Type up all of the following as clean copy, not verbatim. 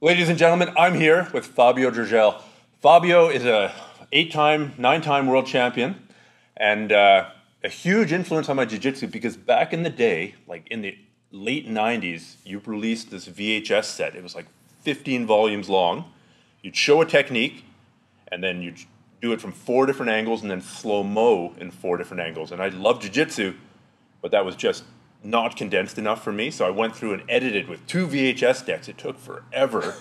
Ladies and gentlemen, I'm here with Fabio Gurgel. Fabio is a 8-time, 9-time world champion and a huge influence on my jiu-jitsu because back in the day, like in the late 90s, you released this VHS set. It was like 15 volumes long. You'd show a technique and then you'd do it from 4 different angles and then slow-mo in 4 different angles. And I love jiu-jitsu, but that was just not condensed enough for me, so I went through and edited with 2 VHS decks. It took forever.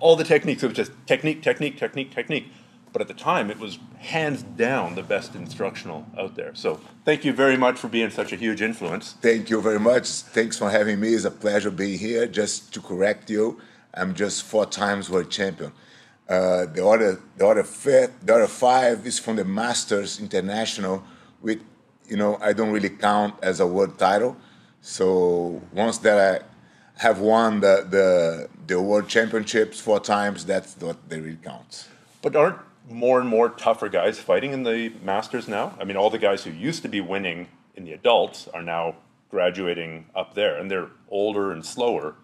All the techniques, it was just technique, technique, technique, technique. But at the time, it was hands down the best instructional out there. So thank you very much for being such a huge influence. Thank you very much. Thanks for having me. It's a pleasure being here. Just to correct you, I'm just 4 times world champion. The other five is from the Masters International, which, you know, I don't really count as a world title. So once that I have won the world championships 4 times, that's what they really count. But aren't more and more tougher guys fighting in the Masters now? I mean, all the guys who used to be winning in the adults are now graduating up there, and they're older and slower.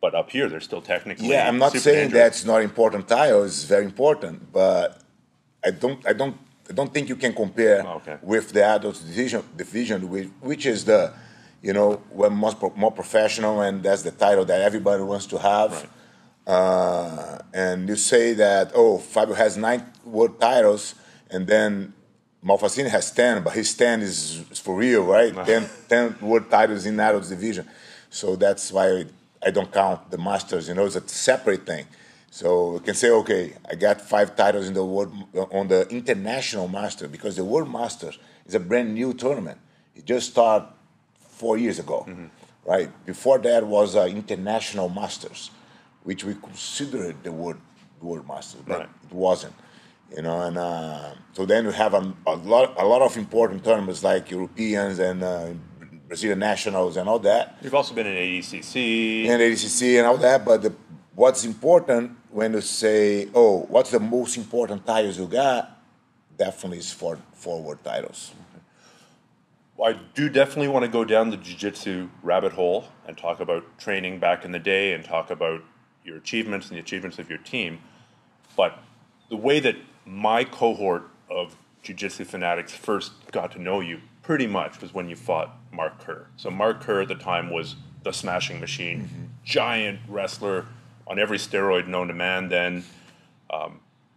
But up here, they're still technically super dangerous. Yeah, I'm not saying that's not important title. It's very important, but I don't think you can compare with the adult division, which is the, you know, we're much more professional, and that's the title that everybody wants to have. Right. And you say that, oh, Fabio has 9 world titles, and then Malfacini has 10, but his 10 is for real, right? 10 world titles in adult division. So that's why I don't count the Masters. You know, it's a separate thing. So you can say, okay, I got 5 titles in the world on the international master, because the world masters is a brand new tournament. It just started 4 years ago, right? Before that was international masters, which we considered the world masters, but it wasn't, you know. And so then you have a lot of important tournaments like Europeans and Brazilian nationals and all that. You've also been in ADCC and all that, but what's important when you say, oh, what's the most important titles you got, definitely is 4 world titles. Okay. Well, I do definitely want to go down the jiu-jitsu rabbit hole and talk about training back in the day and talk about your achievements and the achievements of your team. But the way that my cohort of jiu-jitsu fanatics first got to know you pretty much was when you fought Mark Kerr. So Mark Kerr at the time was the Smashing Machine, giant wrestler, on every steroid known to man then,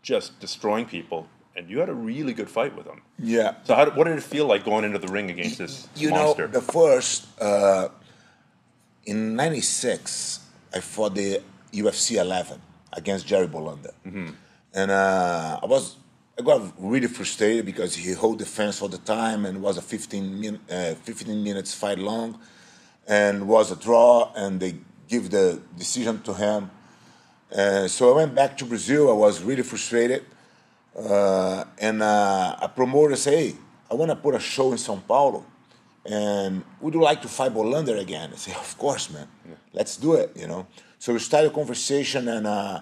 just destroying people. And you had a really good fight with him. Yeah. So what did it feel like going into the ring against this monster? You know, the first, in 96, I fought the UFC 11 against Jerry Bohlander. And I got really frustrated because he held the fence all the time, and it was a 15 minutes fight long, and was a draw, and they give the decision to him. So I went back to Brazil. I was really frustrated. And a promoter said, hey, I want to put a show in Sao Paulo. And would you like to fight Bohlander again? I said, of course, man. Yeah. Let's do it, you know. So we started a conversation, and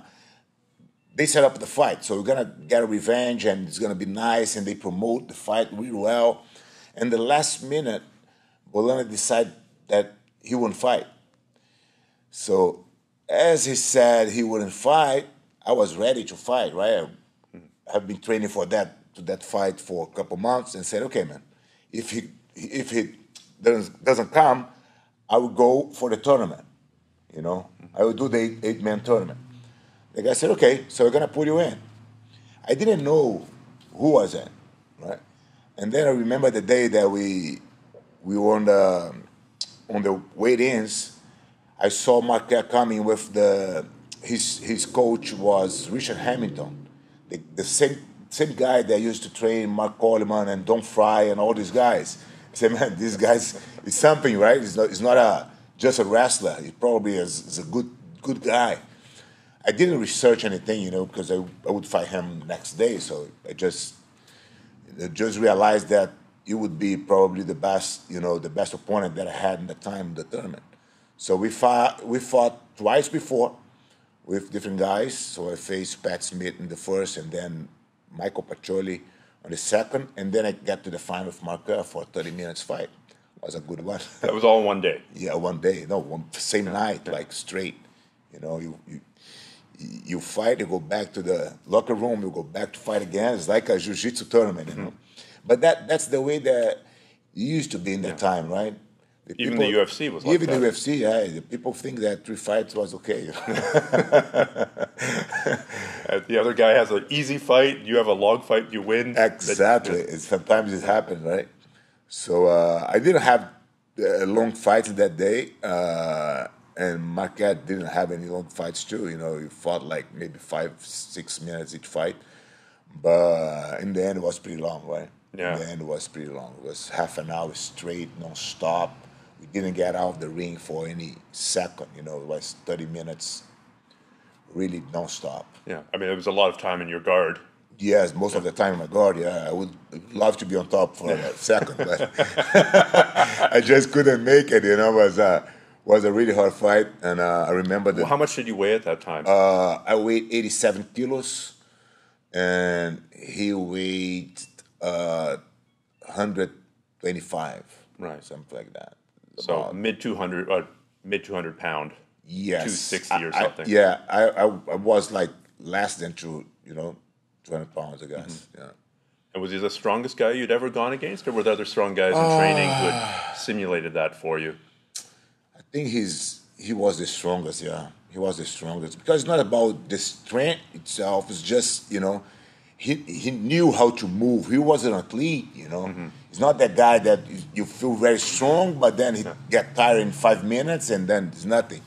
they set up the fight. So we're going to get a revenge, and it's going to be nice, and they promote the fight really well. And the last minute, Bohlander decided that he won't fight. So, as he said he wouldn't fight, I was ready to fight, right? I have been training for that fight for a couple months, and said, okay, man, if he doesn't come, I will go for the tournament, you know? I will do the eight-man tournament. The guy said, okay, so we're going to put you in. I didn't know who was in, right? And then I remember the day that we were on the weigh-ins. I saw Mark Kerr coming with his coach was Richard Hamilton, the same guy that used to train Mark Coleman and Don Fry and all these guys. I said, man, these guys is something, right? It's not just a wrestler. He probably is a good guy. I didn't research anything, you know, because I would fight him next day. So I just realized that he would be probably the best opponent that I had in the time of the tournament. So we fought twice before with different guys. So I faced Pat Smith in the first, and then Michael Pacioli on the second. And then I got to the final with Mark Kerr for a 30-minute fight. It was a good one. That was all in one day? Yeah, one day. No, same night, like straight. You know, you you fight, you go back to the locker room, you go back to fight again. It's like a jiu-jitsu tournament, you know. But that's the way that it used to be in that time, right? The even people, the UFC was like that. Even the UFC, yeah. The people think that 3 fights was okay. The other guy has an easy fight, you have a long fight, you win. Exactly. Sometimes it happened, right? So I didn't have a long fight that day. And Mark Kerr didn't have any long fights too. You know, he fought like maybe 5-6 minutes each fight. But in the end, it was pretty long, right? Yeah. In the end, it was pretty long. It was half an hour straight, non-stop. We didn't get out of the ring for any second. You know, it was 30 minutes, really non-stop. Yeah, I mean, it was a lot of time in your guard. Yes, most of the time in my guard, yeah. I would love to be on top for a second, but I just couldn't make it, you know. It was a really hard fight, and I remember that. Well, how much did you weigh at that time? I weighed 87 kilos, and he weighed 125, right? Something like that. So mid 200 pound, yes, 260 or something. I was like less than 200 pounds, I guess. Mm-hmm. Yeah. And was he the strongest guy you'd ever gone against, or were there other strong guys in training who had simulated that for you? I think he was the strongest. Yeah, he was the strongest because it's not about the strength itself. It's just He knew how to move. He was an athlete, you know. Mm-hmm. He's not that guy that you feel very strong, but then he get tired in 5 minutes and then it's nothing.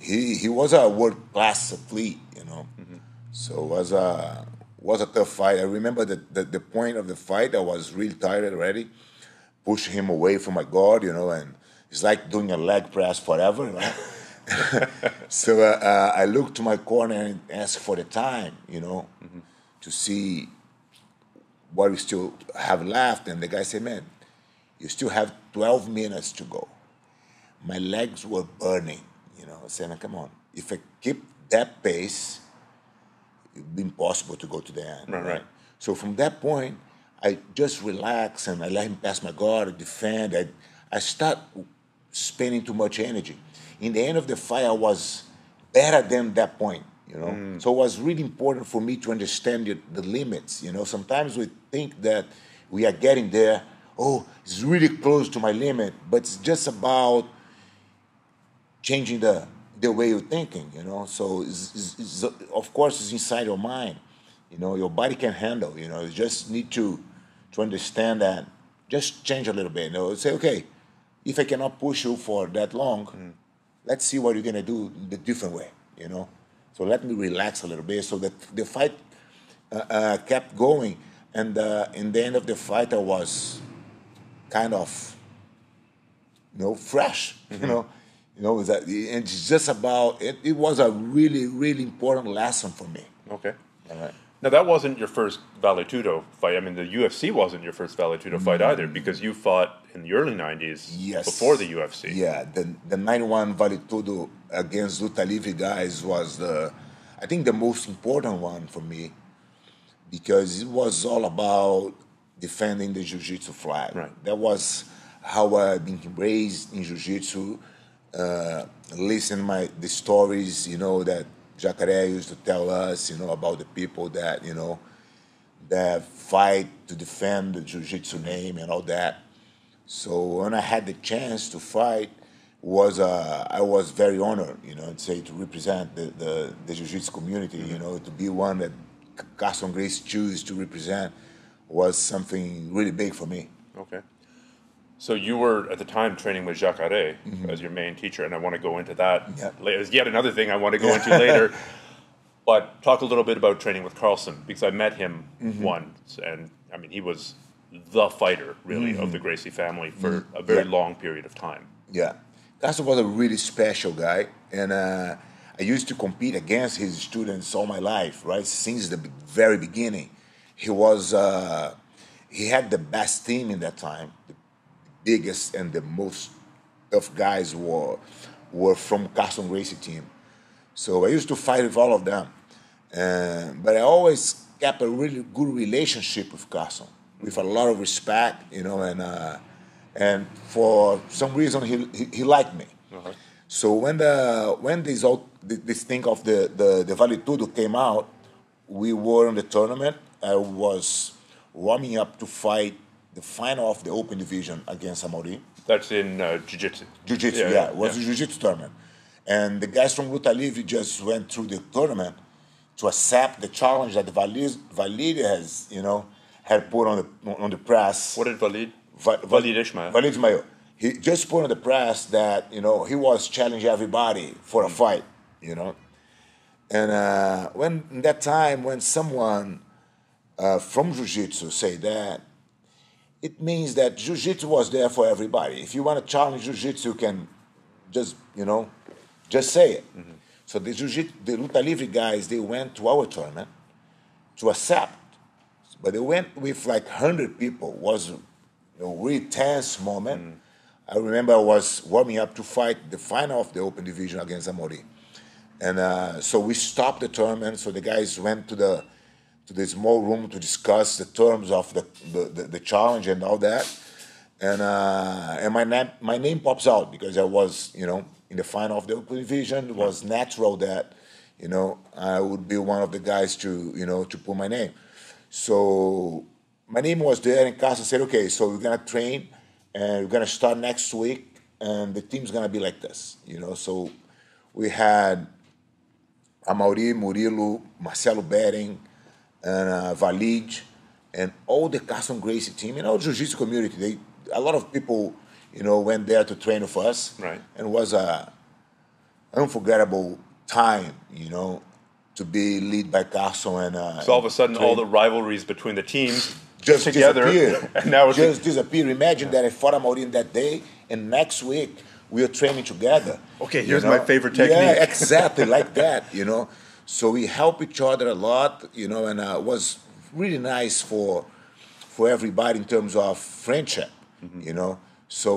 He was a world-class athlete, you know. Mm-hmm. So it was a tough fight. I remember that the point of the fight, I was really tired already. Pushing him away from my guard, you know, and it's like doing a leg press forever, right? So I looked to my corner and asked for the time, you know. Mm-hmm. To see what we still have left. And the guy said, man, you still have 12 minutes to go. My legs were burning, you know. I said, come on. If I keep that pace, it would be impossible to go to the end. Right. So from that point, I just relax and I let him pass my guard, I defend. I start spending too much energy. In the end of the fight, I was better than that point. You know, So it was really important for me to understand the limits. You know, sometimes we think that we are getting there. Oh, it's really close to my limit, but it's just about changing the way you're thinking. You know, so it's, of course it's inside your mind. You know, your body can handle. You know, you just need to understand that. Just change a little bit. You know, say okay, if I cannot push you for that long, let's see what you're gonna do the different way. You know. So let me relax a little bit. So that the fight kept going. And in the end of the fight, I was kind of, fresh. Mm-hmm. You know that, and it's just about, it was a really, really important lesson for me. Okay. All right. Now, that wasn't your first Vale Tudo fight. I mean, the UFC wasn't your first Vale Tudo fight either, because you fought in the early 90s before the UFC. Yeah, the 91 Vale Tudo against Luta Livre guys was, I think, the most important one for me, because it was all about defending the jiu-jitsu flag. Right. That was how I've been raised in jiu-jitsu, listen the stories, that Jacare used to tell us, about the people that, that fight to defend the jiu-jitsu name and all that. So when I had the chance to fight, I was very honored, to represent the jiu-jitsu community, to be one that Carlson Gracie chose to represent was something really big for me. Okay. So you were, at the time, training with Jacare as your main teacher, and I want to go into that later. It's yet another thing I want to go into later. But talk a little bit about training with Carlson, because I met him once, and, I mean, he was the fighter, really, of the Gracie family for a very long period of time. Yeah. Carlson was a really special guy, and I used to compete against his students all my life, right, since the very beginning. He was, he had the best team in that time. Biggest and the most tough guys were from Carlson Gracie team. So I used to fight with all of them. But I always kept a really good relationship with Carlson, with a lot of respect, and for some reason he liked me. So when these all this thing of the Vale Tudo came out, we were in the tournament. I was warming up to fight the final of the open division against Amaury. That's in jiu-jitsu. Jiu-jitsu, yeah. It was a jiu-jitsu tournament. And the guys from Luta Livre just went through the tournament to accept the challenge that Wallid has, you know, had put on the press. What did Wallid? Wallid Ismail. Wallid Ismail. He just put on the press that, you know, he was challenging everybody for a fight, you know. And when that time, when someone from Jiu-Jitsu say that, it means that Jiu-Jitsu was there for everybody. If you want to challenge Jiu-Jitsu, you can just, you know, just say it. Mm-hmm. So the Jiu-Jitsu, the Luta Livre guys, they went to our tournament to accept. But they went with like 100 people. It was a really tense moment. Mm-hmm. I remember I was warming up to fight the final of the open division against Amaury. And so we stopped the tournament, so the guys went to the small room to discuss the terms of the challenge and all that. And my name pops out because I was, you know, in the final of the open division. It was natural that, you know, I would be one of the guys to, you know, to put my name. So my name was there, and Carlson said, okay, so we're going to train. And we're going to start next week, and the team's going to be like this, you know. So we had Amaury, Murilo, Marcelo Bering, and Wallid, and all the Carlson Gracie team, and all the Jiu-Jitsu community. A lot of people, you know, went there to train with us. Right. And it was an unforgettable time, you know, to be led by Carlson. And, so all of a sudden, all the rivalries between the teams... just together. Disappeared. And now it's just disappeared. Imagine that I fought Amaury that day, and next week we were training together. Okay, here's my favorite technique. Yeah, exactly like that, you know. So we help each other a lot, you know, and it was really nice for everybody in terms of friendship, you know. So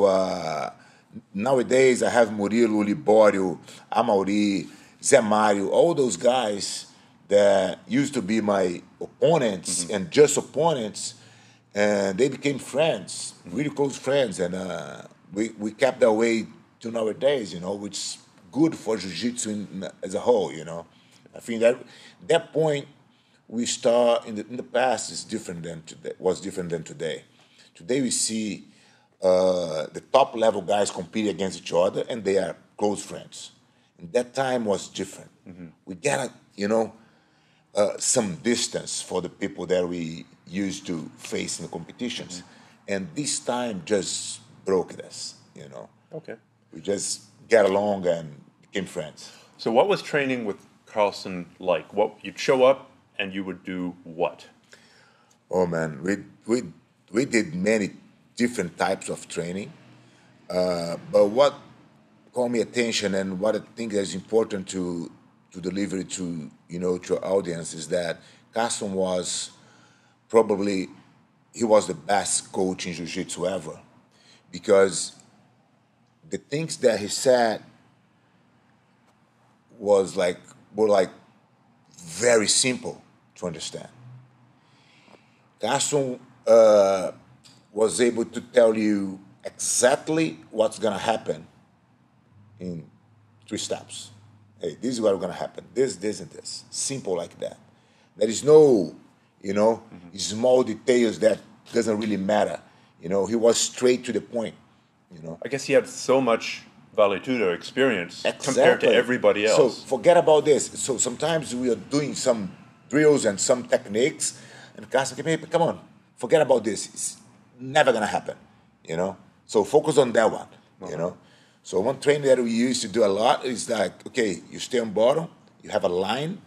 nowadays I have Murilo, Libório, Amaury, Zé Mário, all those guys that used to be my opponents and just opponents, and they became friends, really close friends, and we kept that way to nowadays, you know, which is good for Jiu-Jitsu as a whole, you know. I think that point we start in the past is different than today. Was different than today. Today we see the top level guys compete against each other, and they are close friends. And that time was different. We gotta, you know. Some distance for the people that we used to face in the competitions, and this time just broke this, you know. Okay. We just got along and became friends. So what was training with Carlson like? What you'd show up and you would do what? Oh man, we did many different types of training, but what caught my attention and what I think is important to deliver to, you know, to our audience is that Carlson was probably, he was the best coach in Jiu-Jitsu ever, because the things that he said were very simple to understand. Carlson was able to tell you exactly what's going to happen in 3 steps. Hey, this is what's going to happen. This, this, and this. Simple like that. There is no, you know, small details that doesn't really matter. You know, he was straight to the point, you know. I guess he had so much Vale Tudo experience compared to everybody else. So forget about this. So sometimes we are doing some drills and some techniques, and Carlson came, hey, come on, forget about this. It's never going to happen, you know. So focus on that one, you know. So one training that we used to do a lot is like, okay, you stay on bottom, you have a line,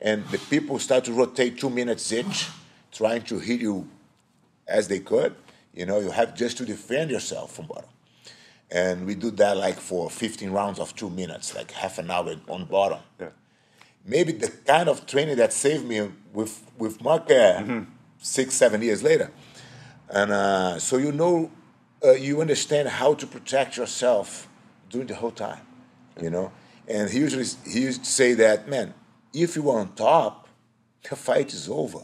and the people start to rotate 2 minutes each, trying to hit you as they could. You know, you have just to defend yourself from bottom. And we do that like for 15 rounds of 2 minutes, like half an hour on bottom. Yeah. Maybe the kind of training that saved me with Mark Kerr 6, 7 years later. And so you know, you understand how to protect yourself during the whole time, you know. And he used to say that, man, if you are on top, the fight is over,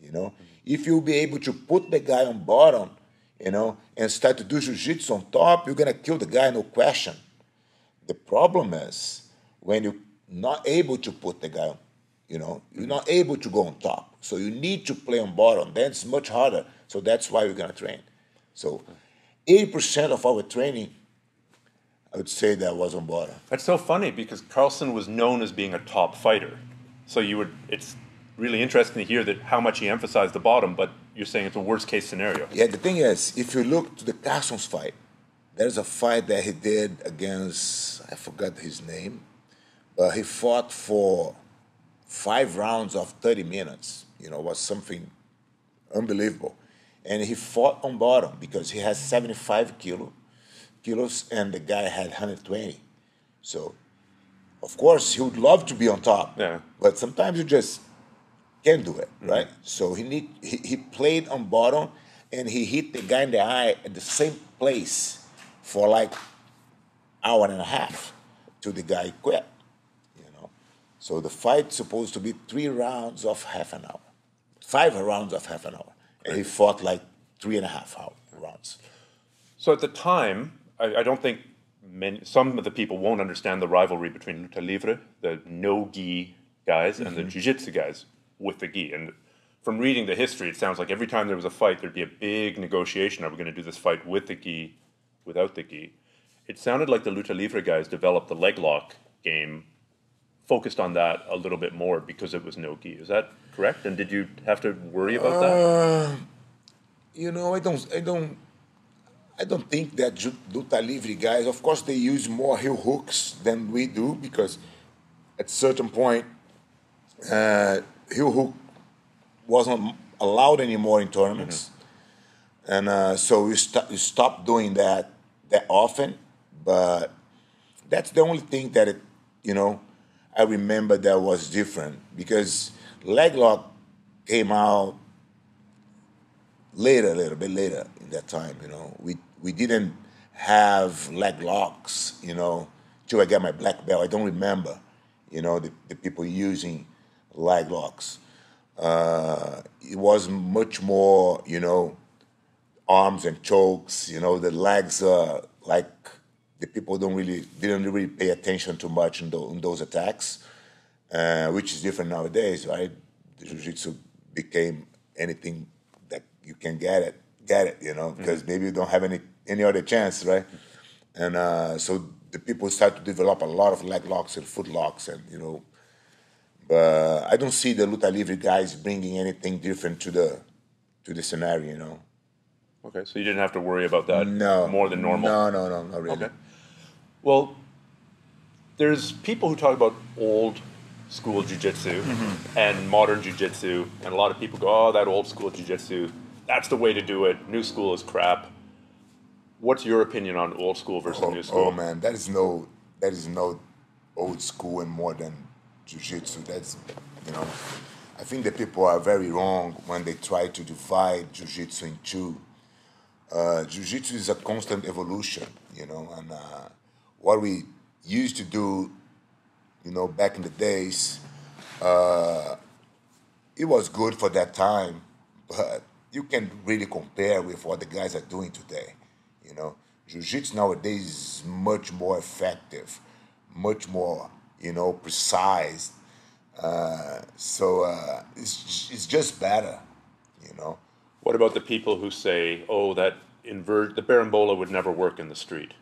you know. If you'll be able to put the guy on bottom, you know, and start to do jiu-jitsu on top, you're going to kill the guy, no question. The problem is when you not able to put the guy, you know, you're not able to go on top. So you need to play on bottom. That's much harder. So that's why we're going to train. So 80% of our training, I would say that was on bottom. That's so funny because Carlson was known as being a top fighter. So you would, it's really interesting to hear that how much he emphasized the bottom, but you're saying it's a worst case scenario. Yeah, the thing is, if you look to the Carson's fight, there's a fight that he did against, I forgot his name, but he fought for 5 rounds of 30 minutes. You know, was something unbelievable. And he fought on bottom because he has 75 kilos and the guy had 120. So, of course, he would love to be on top. Yeah. But sometimes you just can't do it, right? So he played on bottom and he hit the guy in the eye at the same place for like an hour and a half till the guy quit, you know. So the fight's supposed to be 3 rounds of half an hour. 5 rounds of half an hour. And he fought like 3.5 rounds. So at the time, I don't think some of the people won't understand the rivalry between Luta Livre, the no-gi guys, and the jiu-jitsu guys with the gi. And from reading the history, it sounds like every time there was a fight, there'd be a big negotiation. Are we going to do this fight with the gi, without the gi? It sounded like the Luta Livre guys developed the leg lock game, focused on that a little bit more because it was no gi. Is that correct? And did you have to worry about that? You know, I don't think that Luta Livre guys, of course, they use more heel hooks than we do because at a certain point, heel hook wasn't allowed anymore in tournaments. And so we stopped doing that often. But that's the only thing that, you know, I remember that was different because leg lock came out later, a little bit later in that time, you know. We didn't have leg locks, you know, till I got my black belt. I don't remember, you know, the people using leg locks. It was much more, you know, arms and chokes, you know, the legs are like the people didn't really pay attention too much in those attacks, which is different nowadays, right? Jiu-jitsu became anything that you can get it, you know, because maybe you don't have any other chance, right? And so the people start to develop a lot of leg locks and foot locks, and you know, but I don't see the Luta Livre guys bringing anything different to the scenario, you know. Okay, so you didn't have to worry about that more than normal. No, not really. Okay. Well, there's people who talk about old school jiu-jitsu and modern jiu-jitsu, and a lot of people go, oh, that old school jiu-jitsu, that's the way to do it. New school is crap. What's your opinion on old school versus new school? Oh, man, that is no old school and modern jiu-jitsu. That's, you know, I think the people are very wrong when they try to divide jiu-jitsu in two. Jiu-jitsu is a constant evolution, you know, and what we used to do, you know, back in the days, it was good for that time, but you can't really compare with what the guys are doing today, you know. Jiu-jitsu nowadays is much more effective, much more, you know, precise, so it's just better, you know. What about the people who say, oh, that the Barambola would never work in the street?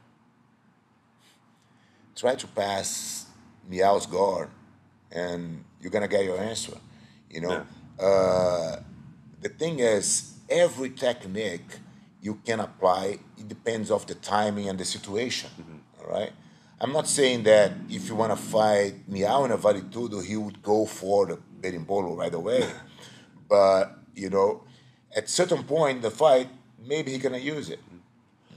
Try to pass Miao's guard, and you're going to get your answer, you know? Yeah. The thing is, every technique you can apply, it depends on the timing and the situation, all right? I'm not saying that if you want to fight Miao in a Varitudo, he would go for the Berimbolo right away. But, you know, at certain point in the fight, maybe he's going to use it,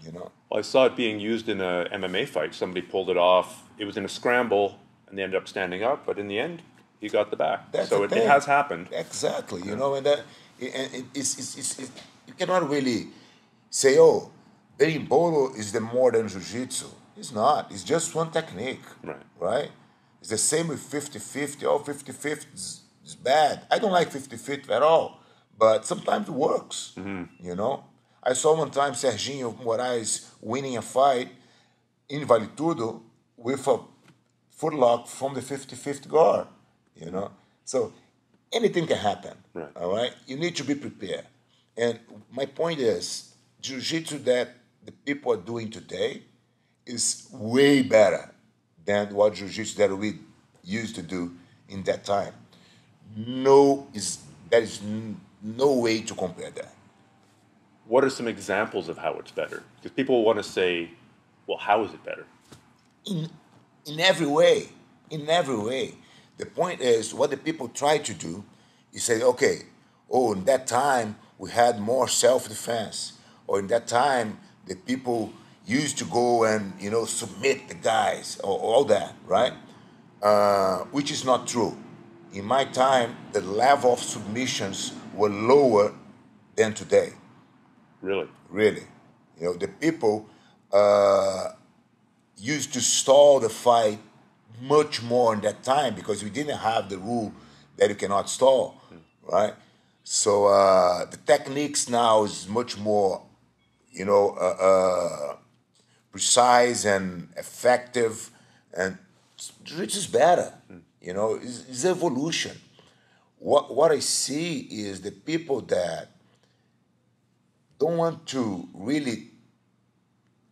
you know. Well, I saw it being used in a MMA fight. Somebody pulled it off. It was in a scramble, and they ended up standing up. But in the end, he got the back. That's so it has happened. Exactly, you know. And that it's you cannot really say, oh, Berimbolo is the modern jiu-jitsu. It's not. It's just one technique, right? It's the same with 50-50. Oh, 50-50 is bad. I don't like 50-50 at all. But sometimes it works, you know. I saw one time Serginho Moraes winning a fight in Vale Tudo with a footlock from the 55th guard, you know. So anything can happen, right. All right? You need to be prepared. And my point is, jiu-jitsu that the people are doing today is way better than what jiu-jitsu that we used to do in that time. There is no way to compare that. What are some examples of how it's better? Because people want to say, well, how is it better? In every way. In every way. The point is, what the people try to do is say, okay, oh, in that time, we had more self-defense. Or in that time, the people used to go and, you know, submit the guys, or all that, right? Which is not true. In my time, the level of submissions were lower than today. Really? Really. You know, the people used to stall the fight much more in that time because we didn't have the rule that you cannot stall, right? So the techniques now is much more, you know, precise and effective, and it is better. You know, it's evolution. What I see is the people that don't want to really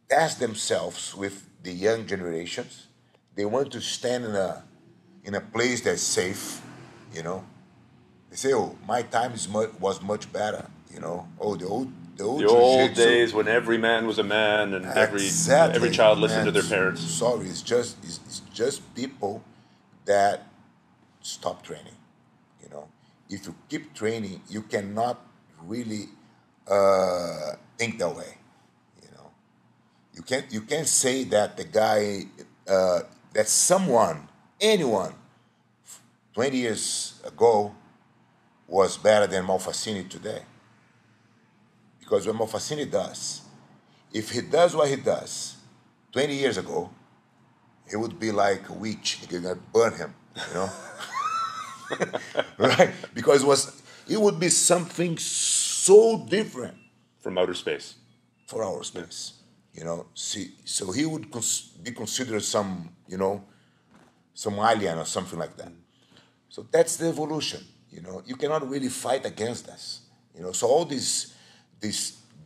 test themselves with the young generations. They want to stand in a place that's safe, you know. They say, oh, my time was much better, you know. Oh, the old days when every man was a man and exactly. every child listened to their parents. Sorry, it's just people that stop training, you know. If you keep training, you cannot really think that way, you know. You can't say that the guy that anyone 20 years ago was better than Malfacini today, because what Malfacini does, if he does what he does 20 years ago, he would be like a witch. You're gonna burn him, you know, right? Because it would be something so different from outer space. For outer space, yeah. You know. See, so he would be considered some alien or something like that. So that's the evolution. You know, you cannot really fight against us. You know, so all this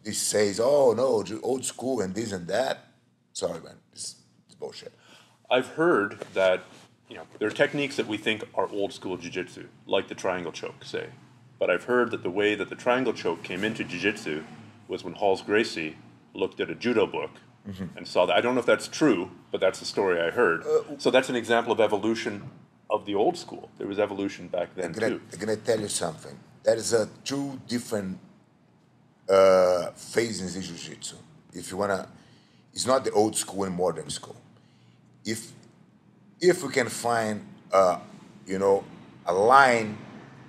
says, oh no, old school and this and that. Sorry, man, it's bullshit. I've heard that, you know, there are techniques that we think are old school jiu-jitsu, like the triangle choke, say. But I've heard that the way that the triangle choke came into jiu-jitsu was when Halls Gracie looked at a judo book and saw that. I don't know if that's true, but that's the story I heard. So that's an example of evolution of the old school. There was evolution back then, too. I'm going to tell you something. There is two different phases in jiu-jitsu. If you want to... It's not the old school and modern school. If we can find, a line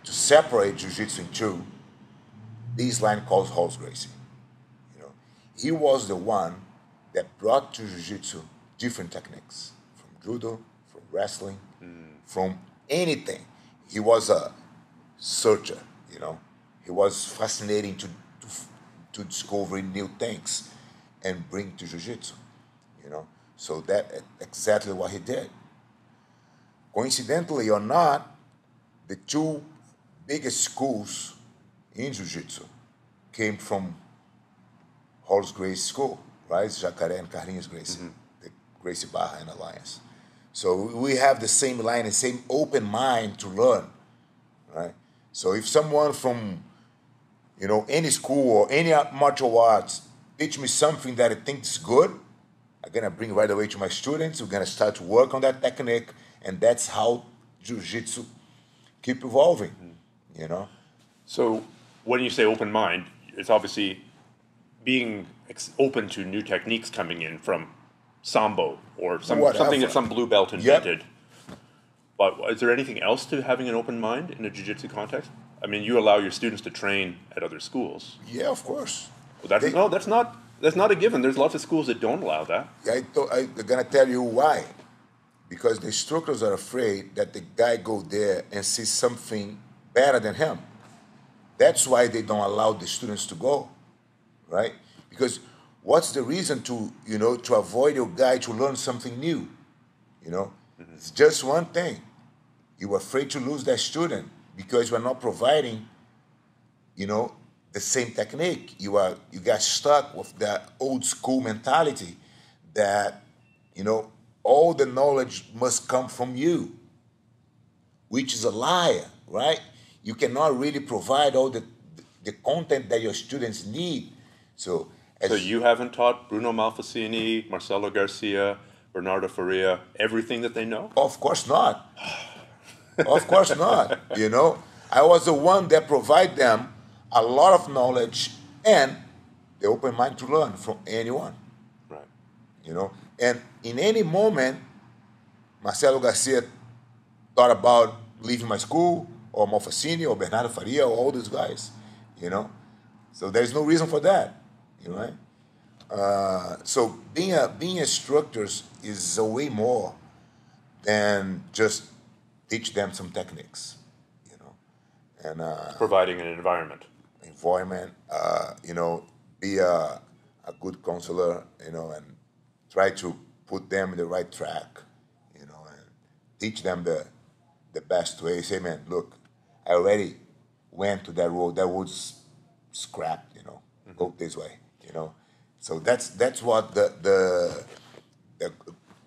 to separate jiu-jitsu in two, this line calls Halls Gracie. You know, he was the one that brought to jiu-jitsu different techniques, from judo, from wrestling, from anything. He was a searcher, you know. He was fascinating to discover new things and bring to jiu-jitsu, you know. So that's exactly what he did. Coincidentally or not, the two biggest schools in jiu-jitsu came from Halls Gracie school, right? Jacare and Carlinhos Gracie, the Gracie Barra and Alliance. So we have the same line and same open mind to learn, right? So if someone from, you know, any school or any martial arts teach me something that I think is good, I'm gonna bring it right away to my students. We're gonna start to work on that technique, and that's how jiu-jitsu keep evolving. You know? So when you say open mind, it's obviously being open to new techniques coming in from Sambo or something that some blue belt invented. Yep. But is there anything else to having an open mind in a jiu-jitsu context? I mean, you allow your students to train at other schools. Yeah, of course. Well, that's not a given. There's lots of schools that don't allow that. I'm going to tell you why. Because the instructors are afraid that the guy go there and see something better than him. That's why they don't allow the students to go, right? Because what's the reason to avoid your guy to learn something new, you know? It's just one thing. You're afraid to lose that student because you are not providing, you know, the same technique. You got stuck with that old school mentality that, you know, all the knowledge must come from you, which is a liar, right? You cannot really provide all the content that your students need. So you haven't taught Bruno Malfacini, Marcelo Garcia, Bernardo Faria, everything that they know? Of course not. Of course not, you know. I was the one that provided them a lot of knowledge and the open mind to learn from anyone. Right. You know, and in any moment, Marcelo Garcia thought about leaving my school, or Malfacini, or Bernardo Faria, or all these guys, you know. So there's no reason for that, you know. Right? So being instructors is a way more than just teach them some techniques, you know, and providing an environment, you know, be a good counselor, you know, and try to put them in the right track, you know, and teach them the best way. Say, man, look, I already went to that road. That road's scrapped, you know. Mm-hmm. Go this way, you know. So that's what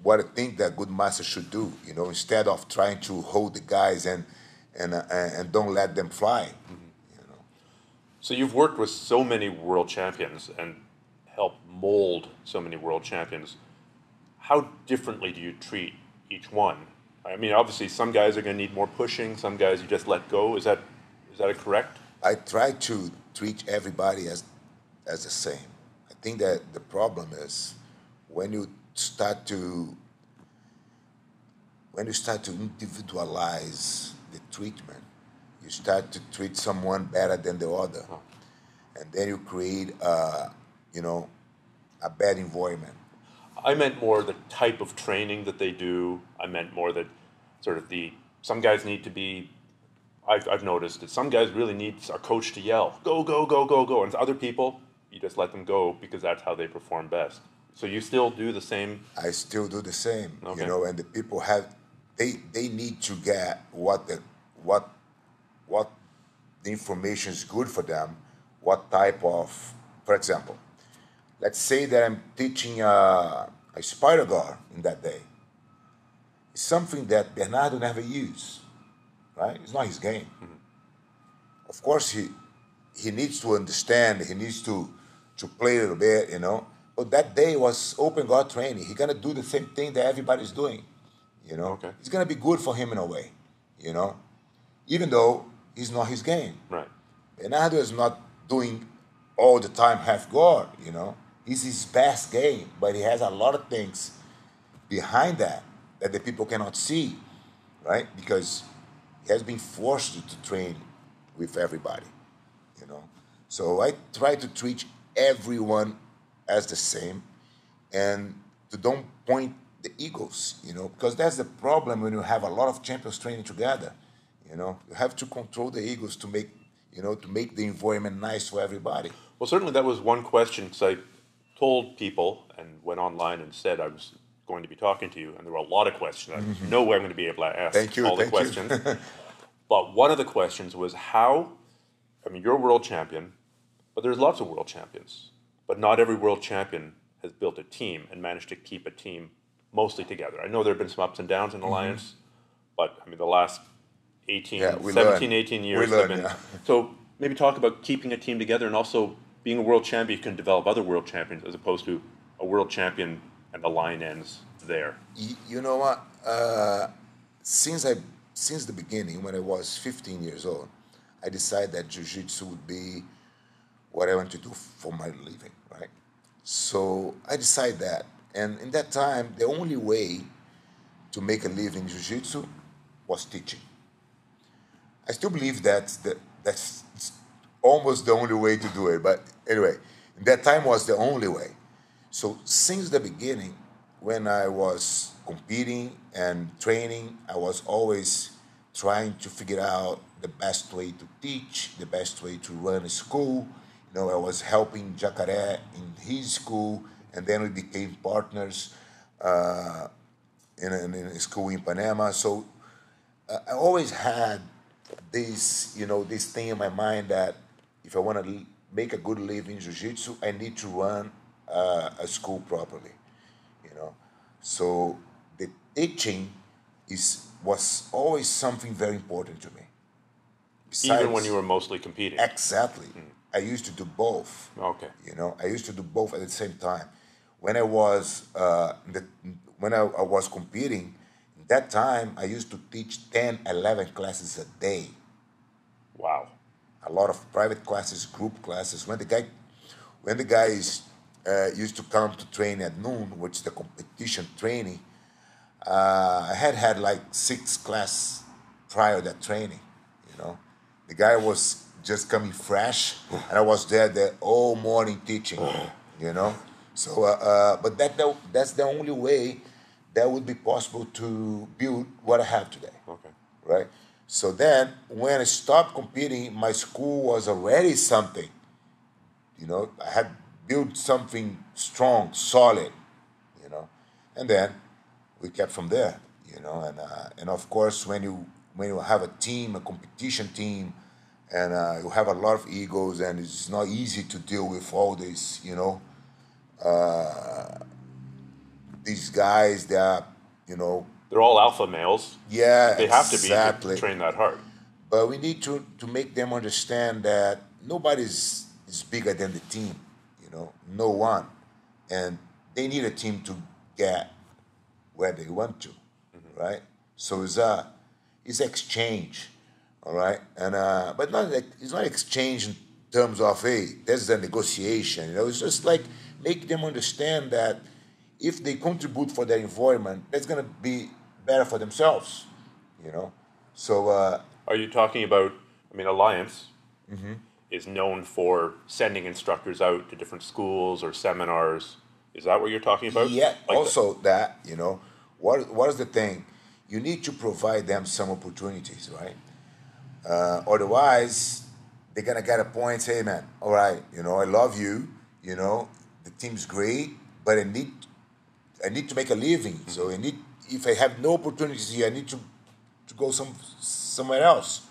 what I think that good master should do, you know, instead of trying to hold the guys and don't let them fly. Mm-hmm. You know. So you've worked with so many world champions and helped mold so many world champions. How differently do you treat each one? I mean, obviously, some guys are going to need more pushing. Some guys you just let go. Is that correct? I try to treat everybody as the same. I think that the problem is when you start to individualize the treatment, you start to treat someone better than the other, and then you create a bad environment. I meant more the type of training that they do. I meant more that sort of some guys need to be. I've noticed that some guys really need a coach to yell, go, go, go, go, go, and other people you just let them go because that's how they perform best. So you still do the same? I still do the same, okay. You know, and the people they need to get what the information is good for them, what type of, for example, let's say that I'm teaching a spider guard in that day. It's something that Bernardo never used, right? It's not his game. Mm-hmm. Of course, he needs to understand, he needs to play a little bit, you know. But that day was open guard training. He's gonna do the same thing that everybody's doing, you know. Okay. It's gonna be good for him in a way, you know, even though it's not his game. Right. Bernardo is not doing all the time half guard, you know. It's his best game, but he has a lot of things behind that the people cannot see, right? Because he has been forced to train with everybody, you know. So I try to treat everyone as the same, and to don't point the egos, you know, because that's the problem when you have a lot of champions training together, you know. You have to control the egos to make the environment nice for everybody. Well, certainly that was one question, because I told people and went online and said I was going to be talking to you, and there were a lot of questions. Mm-hmm. There's no way I'm going to be able to ask all the questions. But one of the questions was you're a world champion, but there's lots of world champions. But not every world champion has built a team and managed to keep a team mostly together. I know there have been some ups and downs in Alliance, mm-hmm. but I mean the last 18 years. Yeah. So maybe talk about keeping a team together, and also being a world champion, you can develop other world champions as opposed to a world champion and the line ends there. You know what? Since the beginning, when I was 15 years old, I decided that jiu-jitsu would be what I want to do for my living, right? So I decided that. And in that time, the only way to make a living in jiu-jitsu was teaching. I still believe that's almost the only way to do it. But anyway, that time was the only way. So since the beginning, when I was competing and training, I was always trying to figure out the best way to teach, the best way to run a school. You know, I was helping Jacare in his school, and then we became partners. in school in Ipanema. So I always had this, you know, this thing in my mind that if I want to make a good living in jiu-jitsu, I need to run a school properly, you know. So the teaching was always something very important to me. Besides, even when you were mostly competing. Exactly. Mm. I used to do both. Okay. You know, I used to do both at the same time. When I was when I was competing, at that time I used to teach 10, 11 classes a day. Wow. A lot of private classes, group classes. When the guys used to come to train at noon, which is the competition training, I had like 6 classes prior to that training. You know, the guy was just coming fresh, and I was there all morning teaching. You know, so but that's the only way that would be possible to build what I have today. Okay, right. So then, when I stopped competing, my school was already something. You know, I had built something strong, solid. You know, and then we kept from there. You know, and of course, when you have a team, a competition team, and you have a lot of egos, and it's not easy to deal with all these, you know, these guys that, you know... They're all alpha males. Yeah, they have to be to train that hard. But we need to make them understand that nobody's is bigger than the team, you know, no one. And they need a team to get where they want to, mm-hmm. right? So it's exchange, all right, and but it's not exchange in terms of hey, that's a negotiation. You know, it's just like make them understand that if they contribute for their environment, that's gonna be better for themselves. You know, so are you talking about? I mean, Alliance mm-hmm. is known for sending instructors out to different schools or seminars. Is that what you're talking about? Yeah, like also that you know, what is the thing? You need to provide them some opportunities, right? Otherwise, they're going to get a point, say, hey, man, all right, you know, I love you, you know, the team's great, but I need to make a living. Mm-hmm. So if I have no opportunities here, I need to go somewhere else.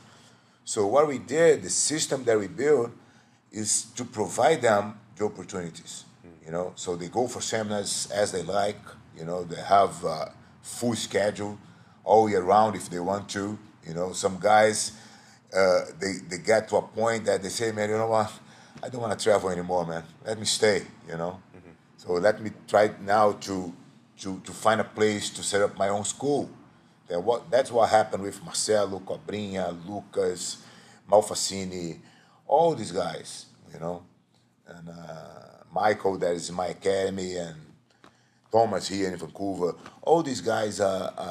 So what we did, the system that we built is to provide them the opportunities, mm-hmm. you know, so they go for seminars as they like, you know, they have full schedule all year round if they want to, you know, some guys... They get to a point that they say, man, you know what? I don't want to travel anymore, man. Let me stay, you know? Mm-hmm. So let me try now to find a place to set up my own school. That's what happened with Marcelo, Cobrinha, Lucas, Malfacini, all these guys, you know? And Michael, that is my academy, and Thomas here in Vancouver. All these guys,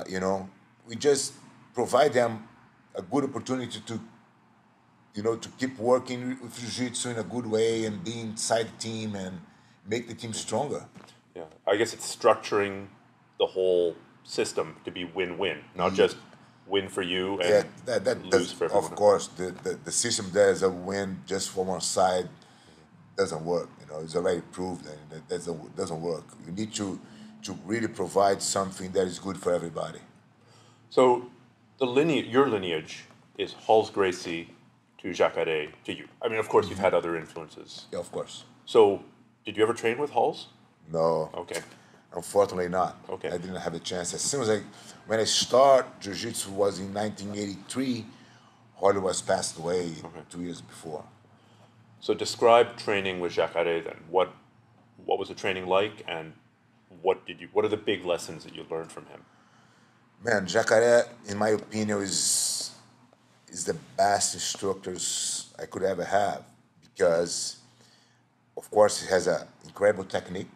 you know, we just provide them a good opportunity to, you know, to keep working with jiu-jitsu in a good way and be inside the team and make the team stronger. Yeah, I guess it's structuring the whole system to be win-win, not just win for you and yeah, lose for everyone. Of course, the system that is a win just for one side doesn't work. You know, it's already proved and it doesn't work. You need to really provide something that is good for everybody. So. Your lineage is Halls Gracie to Jacare to you. I mean, of course, you've had other influences. Yeah, of course. So, did you ever train with Halls? No. Okay. Unfortunately not. Okay. I didn't have the chance. As soon as when I started, jiu-jitsu was in 1983. Halls was passed away 2 years before. So, describe training with Jacare then. What was the training like, and what are the big lessons that you learned from him? Man, Jacare, in my opinion, is the best instructors I could ever have because, of course, he has an incredible technique,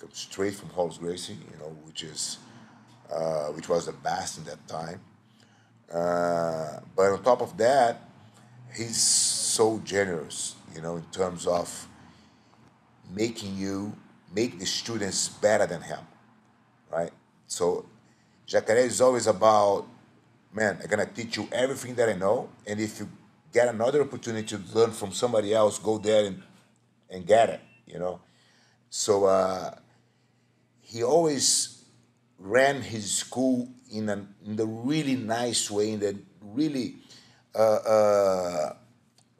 comes straight from Halls Gracie, you know, which was the best in that time. But on top of that, he's so generous, you know, in terms of making you make the students better than him, right? So. Jacare is always about, man, I'm going to teach you everything that I know, and if you get another opportunity to learn from somebody else, go there and get it, you know. So he always ran his school in a really nice way, in a really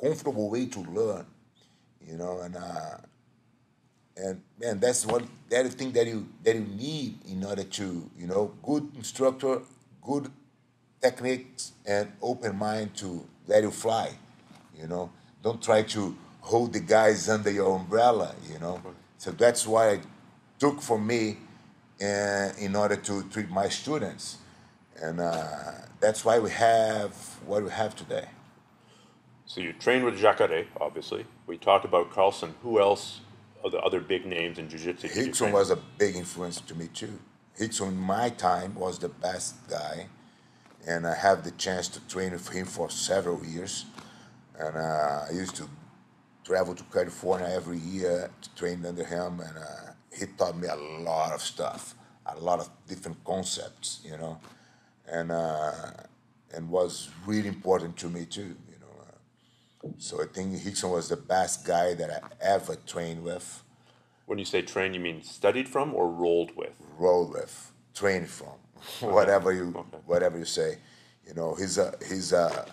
comfortable way to learn, you know, and man, that's one that thing that you need in order to, you know, good instructor, good techniques, and open mind to let you fly, you know. Don't try to hold the guys under your umbrella, you know. Right. So that's why it took for me in order to treat my students. And that's why we have what we have today. So you trained with Jacare, obviously. We talked about Carlson. Who else are the other big names in jiu-jitsu? Rickson was a big influence to me, too. Rickson, in my time, was the best guy. And I had the chance to train with him for several years. And I used to travel to California every year to train under him. And he taught me a lot of stuff, a lot of different concepts, you know. And was really important to me, too. So I think Rickson was the best guy that I ever trained with. When you say train, you mean studied from or rolled with? Rolled with, trained from, whatever you say. You know, he's a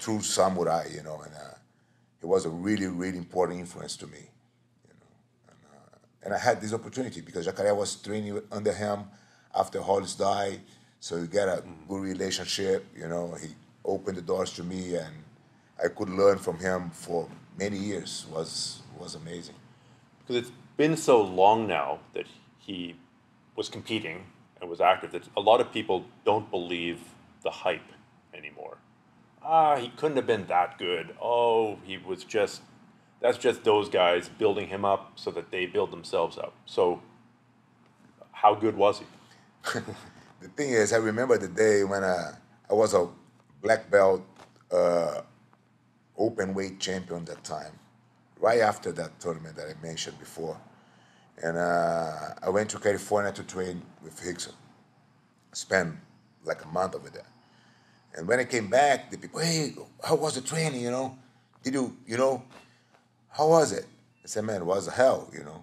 true samurai. You know, and he was a really, really important influence to me. You know, and I had this opportunity because Jacare was training under him after Halls died, so you get a good relationship. You know, he opened the doors to me and I could learn from him for many years. Was amazing. Because it's been so long now that he was competing and was active that a lot of people don't believe the hype anymore. He couldn't have been that good. Oh, he was just, that's just those guys building him up so that they build themselves up. So how good was he? The thing is, I remember the day when I was a black belt, open weight champion that time, right after that tournament that I mentioned before. And I went to California to train with Rickson. Spent like a month over there. And when I came back, the people, hey, how was the training, you know? Did you know, how was it? I said, man, it was hell, you know.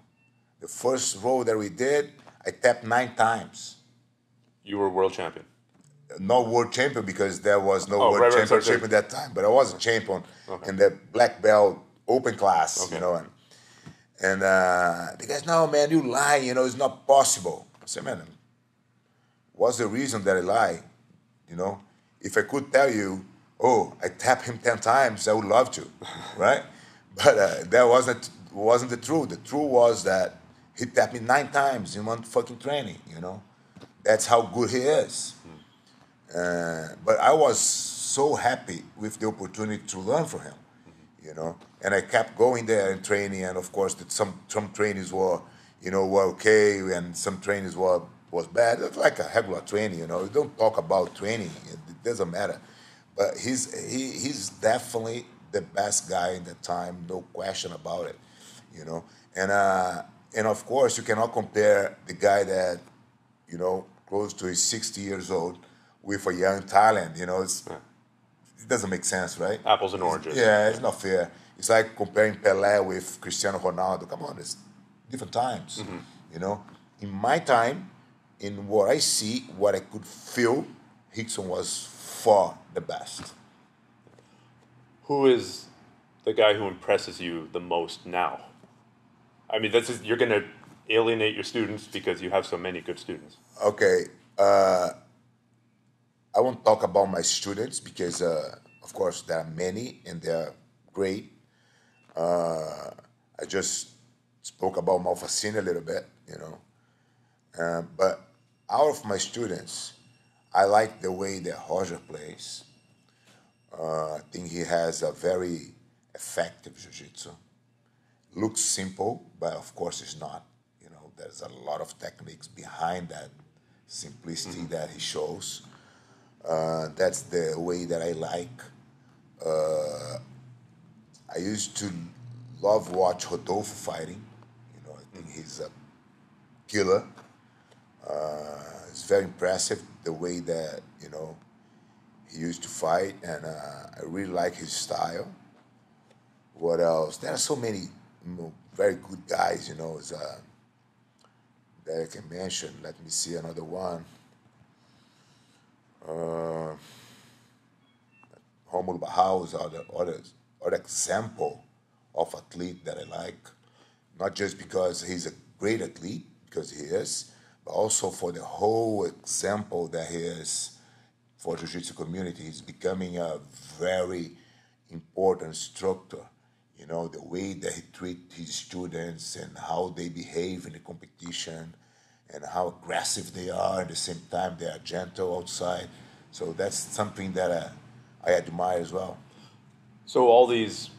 The first row that we did, I tapped 9 times. You were world champion. No world champion because there was no world championship at that time, but I was a champion in the black belt open class, you know. And the guys, no, man, you lie, you know, it's not possible. I said, man, what's the reason that I lie? You know, if I could tell you, oh, I tapped him 10 times, I would love to, right? But that wasn't the truth. The truth was that he tapped me 9 times in one fucking training, you know. That's how good he is. But I was so happy with the opportunity to learn from him, you know. And I kept going there and training. And of course, some trainings were, you know, were okay, and some trainings was bad. It's like a regular training, you know. We don't talk about training; it doesn't matter. But he's definitely the best guy in the time, no question about it, you know. And of course, you cannot compare the guy that, you know, close to his 60 years old with a young talent, you know, it doesn't make sense, right? Apples and oranges. Yeah, it's not fair. It's like comparing Pelé with Cristiano Ronaldo. Come on, it's different times, you know. In my time, in what I see, what I could feel, Rickson was far the best. Who is the guy who impresses you the most now? I mean, that's just, you're going to alienate your students because you have so many good students. Okay, I won't talk about my students because, of course, there are many and they are great. I just spoke about Malfacini a little bit, you know. But out of my students, I like the way that Roger plays. I think he has a very effective jiu-jitsu. Looks simple, but of course it's not. You know, there's a lot of techniques behind that simplicity that he shows. That's the way that I like. I used to love watch Rodolfo fighting. You know, I think he's a killer. It's very impressive the way that, you know, he used to fight, and I really like his style. What else? There are so many, you know, very good guys. You know, that I can mention. Let me see another one. Romulo Barros, other example of athlete that I like, not just because he's a great athlete, because he is, but also for the whole example that he is for jiu-jitsu community. He's becoming a very important instructor. You know, the way that he treats his students and how they behave in the competition and how aggressive they are. At the same time, they are gentle outside. So that's something that I admire as well. So all these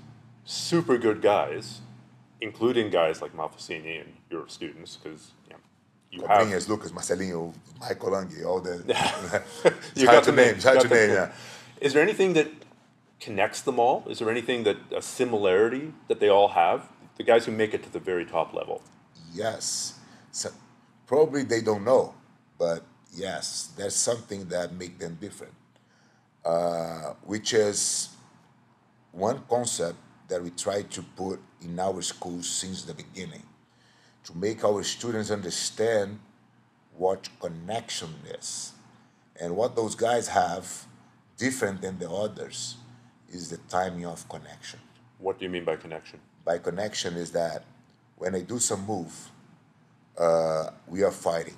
super good guys, including guys like Malfacini and your students, because you know, you have... Lucas, Marcelinho, Michael Lange, all the... you got the names. Yeah. Is there anything that connects them all? Is there anything that a similarity that they all have? The guys who make it to the very top level. Yes. So probably they don't know, but yes, there's something that makes them different, which is one concept that we try to put in our schools since the beginning, to make our students understand what connection is. And what those guys have different than the others is the timing of connection. What do you mean by connection? By connection is that when I do some move, we are fighting,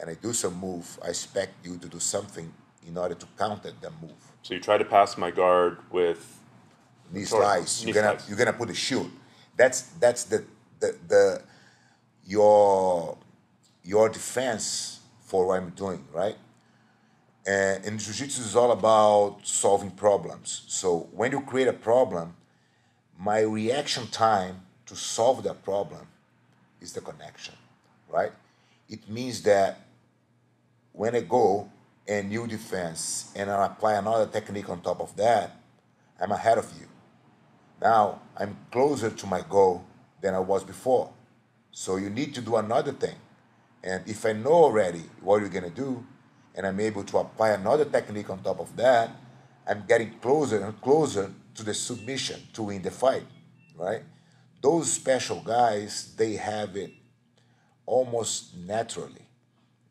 and I do some move, I expect you to do something in order to counter the move. So you try to pass my guard with... knee slice. You're gonna put a shield. That's the your defense for what I'm doing, right? And jiu-jitsu is all about solving problems. So when you create a problem, my reaction time to solve that problem is the connection, right? It means that when I go and you defense and I apply another technique on top of that, I'm ahead of you. Now I'm closer to my goal than I was before. So you need to do another thing. And if I know already what you're gonna do, and I'm able to apply another technique on top of that, I'm getting closer and closer to the submission to win the fight, right? Those special guys, they have it almost naturally,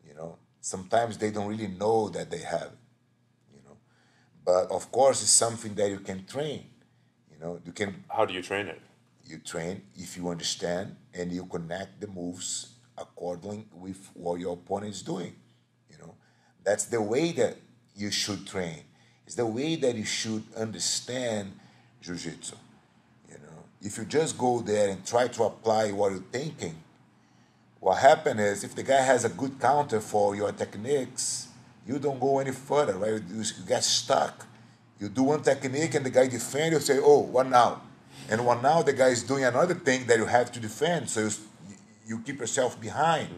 you know? Sometimes they don't really know that they have it, you know? But of course, it's something that you can train, you know? You can. How do you train it? You train if you understand and you connect the moves accordingly with what your opponent is doing. That's the way that you should train. It's the way that you should understand jiu-jitsu. You know, if you just go there and try to apply what you're thinking, what happens is if the guy has a good counter for your techniques, you don't go any further, right? You get stuck. You do one technique and the guy defends, you say, oh, what now? And what now? The guy is doing another thing that you have to defend, so you keep yourself behind.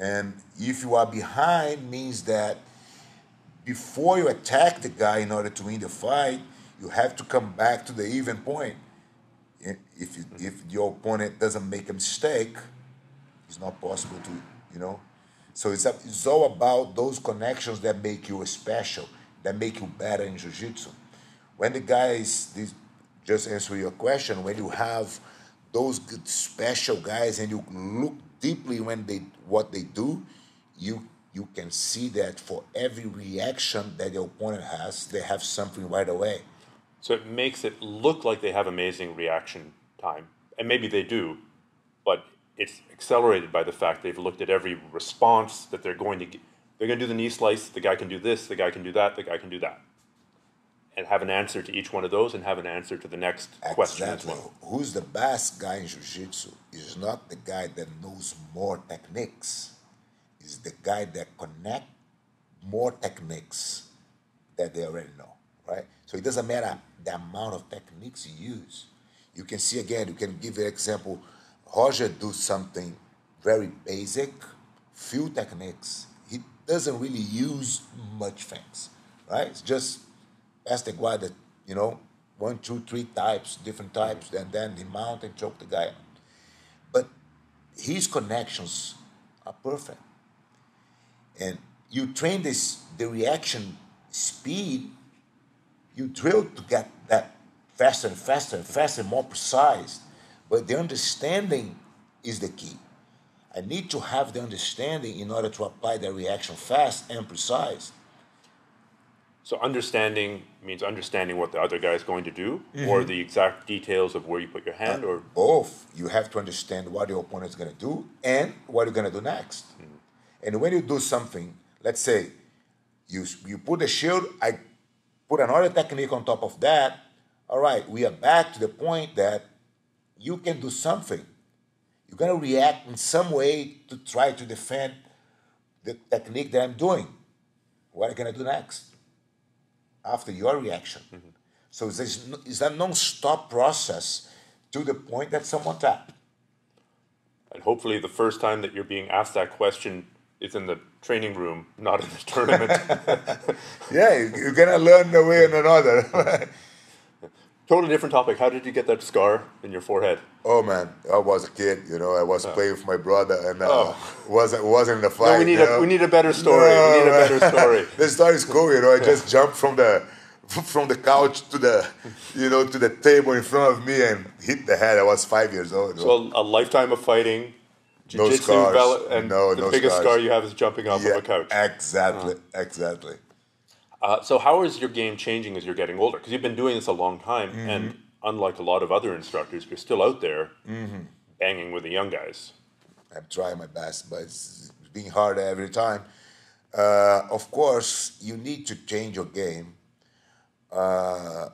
And if you are behind, means that before you attack the guy in order to win the fight, you have to come back to the even point. If your opponent doesn't make a mistake, it's not possible to, you know. So it's all about those connections that make you special, that make you better in jiu-jitsu. When the guys, just answer your question, when you have those good special guys and you look deeply when what they do, you can see that for every reaction that the opponent has, they have something right away. So it makes it look like they have amazing reaction time, and maybe they do, but it's accelerated by the fact they've looked at every response that they're going to get. They're going to do the knee slice. The guy can do this. The guy can do that. The guy can do that, and have an answer to each one of those, and have an answer to the next question as well. Who's the best guy in jiu-jitsu is not the guy that knows more techniques. It's the guy that connects more techniques that they already know, right? So it doesn't matter the amount of techniques you use. You can see, again, you can give an example. Roger does something very basic, few techniques. He doesn't really use much things, right? It's just... ask the guy that, you know, 1, 2, 3 types, different types, and then he mount and choke the guy out. But his connections are perfect. And you train the reaction speed, you drill to get that faster and faster and faster, more precise. But the understanding is the key. I need to have the understanding in order to apply the reaction fast and precise. So understanding means understanding what the other guy is going to do, or the exact details of where you put your hand, or both. You have to understand what your opponent is going to do and what you're going to do next. And when you do something, let's say you put a shield, I put another technique on top of that. All right, we are back to the point that you can do something. You're going to react in some way to try to defend the technique that I'm doing. What are you going to do next? After your reaction. So it's a non-stop process to the point that someone tapped. And hopefully the first time that you're being asked that question is in the training room, not in the tournament. Yeah, you're going to learn the way in another. Totally different topic. How did you get that scar in your forehead? Oh, man, I was a kid, you know. I was playing with my brother, and wasn't in the fight. No, we need a better story. No, we need a better story. The story is cool, you know. I just jumped from the couch to the, you know, to the table in front of me and hit the head. I was 5 years old. So a lifetime of fighting, jiu-jitsu, no scars, and the biggest scar you have is jumping off of a couch. Exactly, exactly. So how is your game changing as you're getting older? Because you've been doing this a long time, and unlike a lot of other instructors, you're still out there banging with the young guys. I'm trying my best, but it's being hard every time. Of course, you need to change your game. Of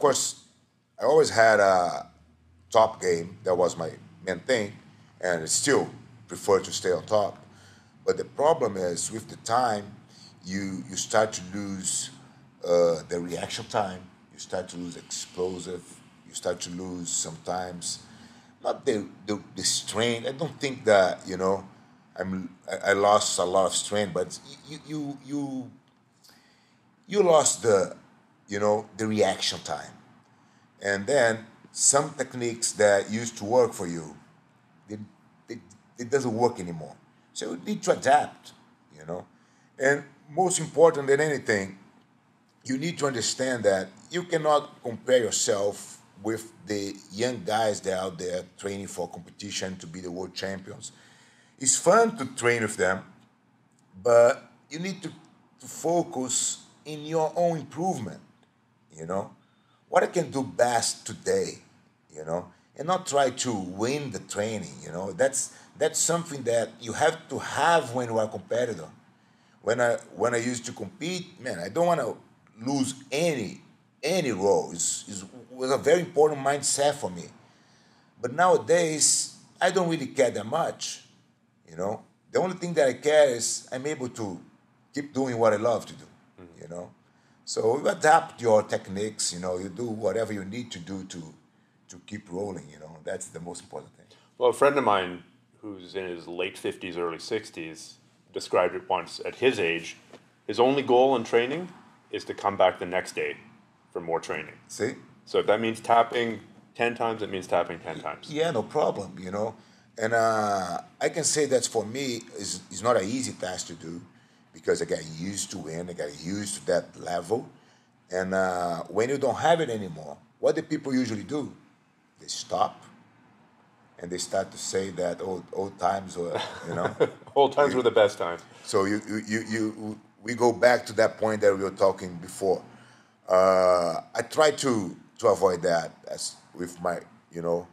course, I always had a top game. That was my main thing, and I still prefer to stay on top. But the problem is, with the time, you start to lose the reaction time. You start to lose explosive. You start to lose sometimes not the strain. I don't think that, you know, I lost a lot of strain, but you lost the, you know, the reaction time. And then some techniques that used to work for you, it doesn't work anymore. So you need to adapt, you know, and most important than anything, you need to understand that you cannot compare yourself with the young guys that are out there training for competition to be the world champions. It's fun to train with them, but you need to focus in your own improvement, you know? What I can do best today, you know? And not try to win the training, you know? That's something that you have to have when you are a competitor. When I used to compete, man, I don't want to lose any role. It was a very important mindset for me. But nowadays, I don't really care that much, you know. The only thing that I care is I'm able to keep doing what I love to do, you know. So you adapt your techniques, you know. You do whatever you need to do to keep rolling, you know. That's the most important thing. Well, a friend of mine who's in his late 50s, early 60s, described it once. At his age, his only goal in training is to come back the next day for more training. See? So if that means tapping 10 times, it means tapping 10 times. Yeah, no problem, you know. And I can say that for me, it's not an easy task to do because I got used to win. I got used to that level. And when you don't have it anymore, what do people usually do? They stop. And they start to say that old times were, you know, old times were the best times. So we go back to that point that we were talking before. I try to avoid that as with my, you know,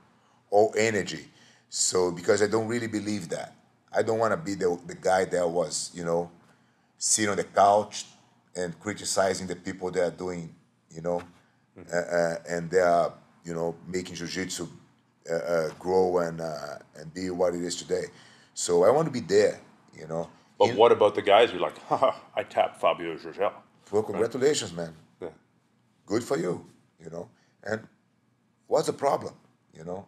old energy. So because I don't really believe that, I don't want to be the guy that was, you know, sitting on the couch and criticizing the people that are doing, you know, and they are, you know, making jiu-jitsu grow and be what it is today. So I want to be there, you know. But what about the guys who are like, I tapped Fabio Gurgel. Well, congratulations, man. Yeah. Good for you, you know. And what's the problem, you know?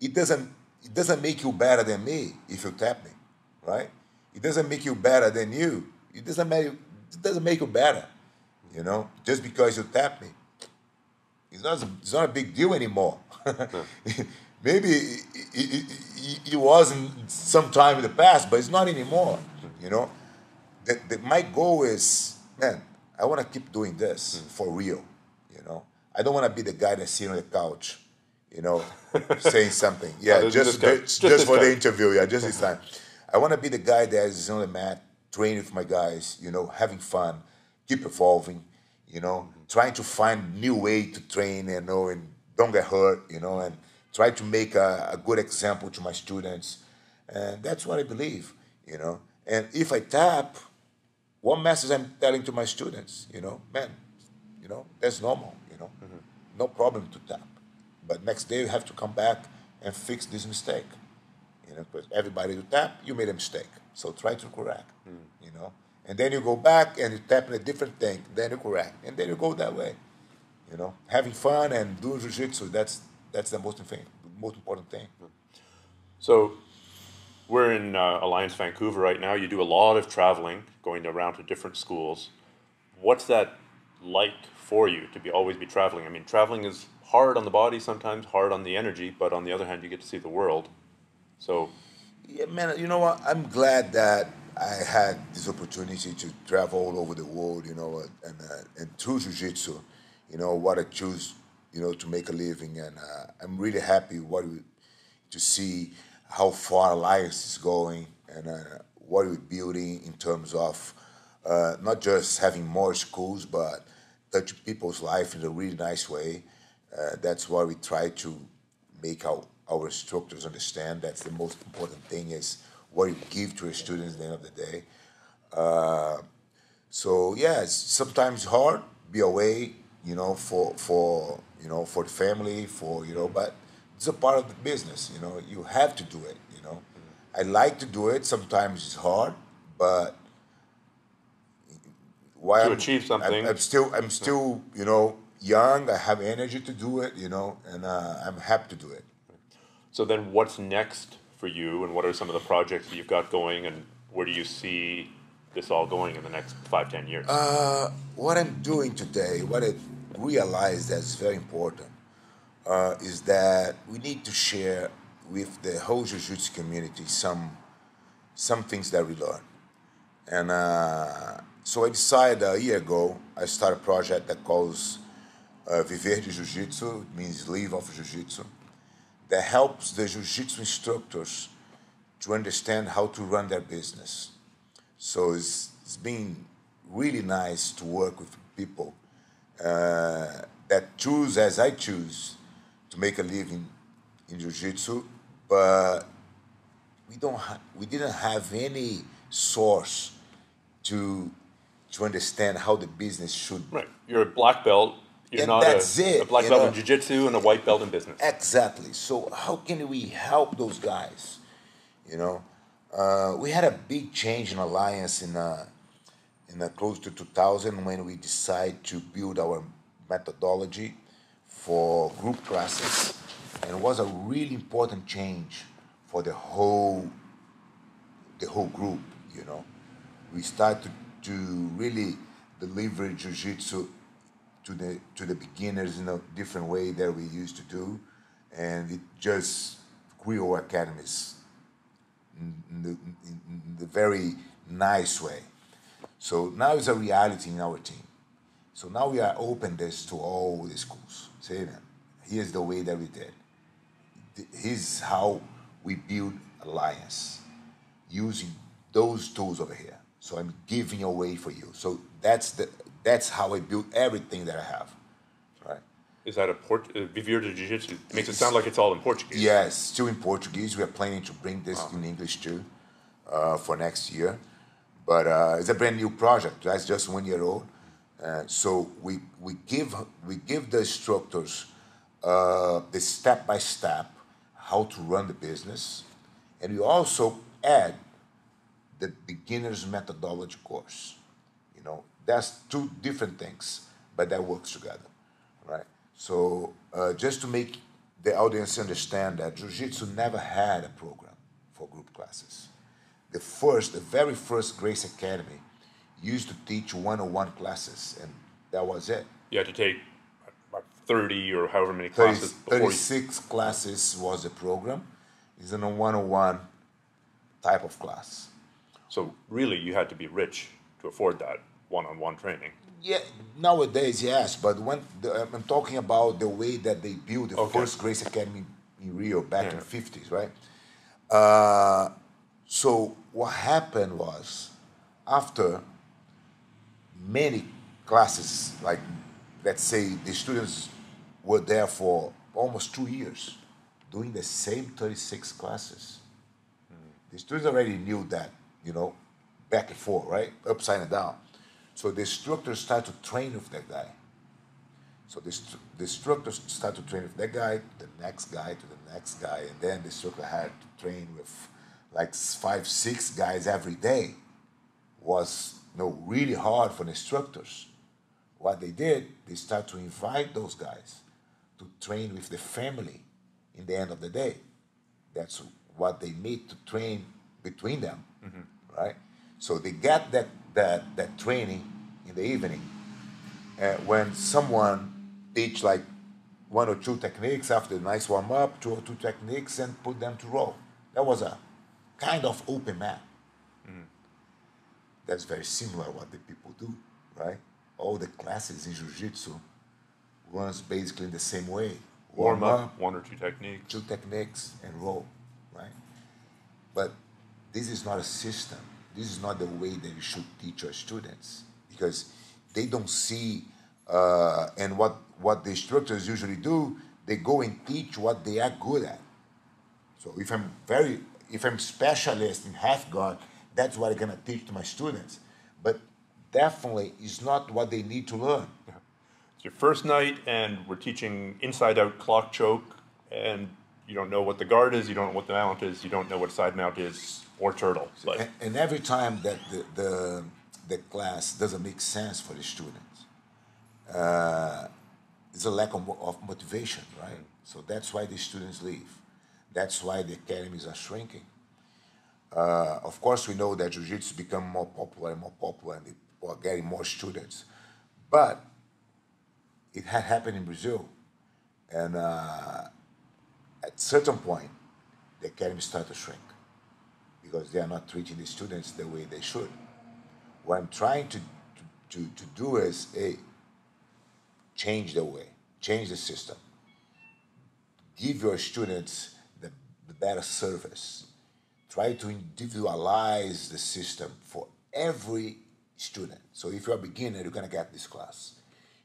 It doesn't make you better than me if you tap me, right? It doesn't make you better than you. It doesn't make you better, you know, just because you tap me. It's not a big deal anymore. Maybe it wasn't sometime in the past, but it's not anymore, you know? My goal is, man, I want to keep doing this for real, you know? I don't want to be the guy that's sitting on the couch you know, saying something. Yeah, no, just for the interview. Yeah, just this time. I want to be the guy that is on the mat, training with my guys, you know, having fun, keep evolving, you know, trying to find new way to train, you know, and don't get hurt, you know, and try to make a good example to my students. And that's what I believe, you know. And if I tap, what message I'm telling to my students, you know, man, you know, that's normal, you know, no problem to tap. But next day you have to come back and fix this mistake. You know, because everybody you tap, you made a mistake. So try to correct, you know. And then you go back and you tap in a different thing, then you correct. And then you go that way, you know. Having fun and doing jiu-jitsu, that's the most thing, most important thing. So we're in Alliance, Vancouver right now. You do a lot of traveling, going around to different schools. What's that like for you to always be traveling? I mean, traveling is hard on the body sometimes, hard on the energy, but on the other hand, you get to see the world. So, yeah, man, you know what? I'm glad that I had this opportunity to travel all over the world, you know, and through jiu-jitsu, you know, what I choose, you know, to make a living. And I'm really happy to see how far Alliance is going and what we're building in terms of not just having more schools, but touching people's life in a really nice way. That's why we try to make our instructors understand that's the most important thing is what you give to your students at the end of the day. So yeah, it's sometimes hard be away, you know, for you know, for the family, for you know, but it's a part of the business. You know, you have to do it. You know, I like to do it. Sometimes it's hard, but while to achieve something, I'm still you know young. I have energy to do it. You know, and I'm happy to do it. So then what's next for you and what are some of the projects that you've got going and where do you see this all going in the next 5-10 years? What I'm doing today, what I realized that's very important is that we need to share with the whole jiu-jitsu community some things that we learn. And so I decided a year ago, I started a project that calls Viver de Jiu-Jitsu, it means live off jiu-jitsu. That helps the jiu-jitsu instructors to understand how to run their business. So it's been really nice to work with people that choose, as I choose, to make a living in jiu-jitsu, but we didn't have any source to understand how the business should be. Right, you're a black belt. You're and not that's a black belt in jiu-jitsu and a white belt in business. Exactly. So how can we help those guys? You know, we had a big change in Alliance in close to 2000 when we decided to build our methodology for group classes. And it was a really important change for the whole group, you know. We started to really deliver jiu-jitsu to the beginners in a different way that we used to do, and it just grew academies in the very nice way. So now it's a reality in our team. So now we are open this to all the schools. Say, man, here's the way that we did. Here's how we build Alliance using those tools over here. So I'm giving away for you. So that's how I build everything that I have, right? Is that a Viver de Jiu-Jitsu? It makes it sound like it's all in Portuguese. Yes, still in Portuguese. We are planning to bring this in English too for next year. But it's a brand new project. That's just 1 year old. So we give the instructors the step-by-step how to run the business. And we also add the beginner's methodology course, you know. That's two different things, but that works together, right? So just to make the audience understand that jiu-jitsu never had a program for group classes. The very first Gracie Academy used to teach one-on-one classes, and that was it. You had to take like 30 or however many classes. 36 classes was the program. It's a one-on-one type of class. So really you had to be rich to afford that one-on-one training. Yeah, nowadays, yes. But when I'm talking about the way that they built the first Gracie Academy in Rio back in the 50s, right? So what happened was, after many classes, like let's say the students were there for almost 2 years doing the same 36 classes. The students already knew that, you know, back and forth, right? Upside and down. So the instructors started to train with that guy. So the instructors started to train with that guy, the next guy to the next guy, and then the instructor had to train with like 5, 6 guys every day. Was, you know, really hard for the instructors. What they did, they started to invite those guys to train with the family in the end of the day. That's what they need to train between them, right? So they got that training in the evening. When someone teach like 1 or 2 techniques after a nice warm-up, 2 or 2 techniques, and put them to roll. That was a kind of open mat. That's very similar what the people do, right? All the classes in Jiu-Jitsu runs basically in the same way. Warm-up, 1 or 2 techniques. 2 techniques and roll, right? But this is not a system. This is not the way that you should teach your students, because they don't see, and what the instructors usually do, they go and teach what they are good at. So if I'm specialist in half guard, that's what I'm gonna teach to my students. But definitely is not what they need to learn. Yeah. It's your first night and we're teaching inside out clock choke, and you don't know what the guard is, you don't know what the mount is, you don't know what side mount is, or turtle. But. And every time that the class doesn't make sense for the students, it's a lack of motivation, right? So that's why the students leave. That's why the academies are shrinking. Of course, we know that Jiu-Jitsu become more popular, and people are getting more students. But it had happened in Brazil. And at a certain point, the academy started to shrink because they are not treating the students the way they should. What I'm trying to do is, hey, change the way, change the system. Give your students the better service. Try to individualize the system for every student. So if you're a beginner, you're gonna get this class.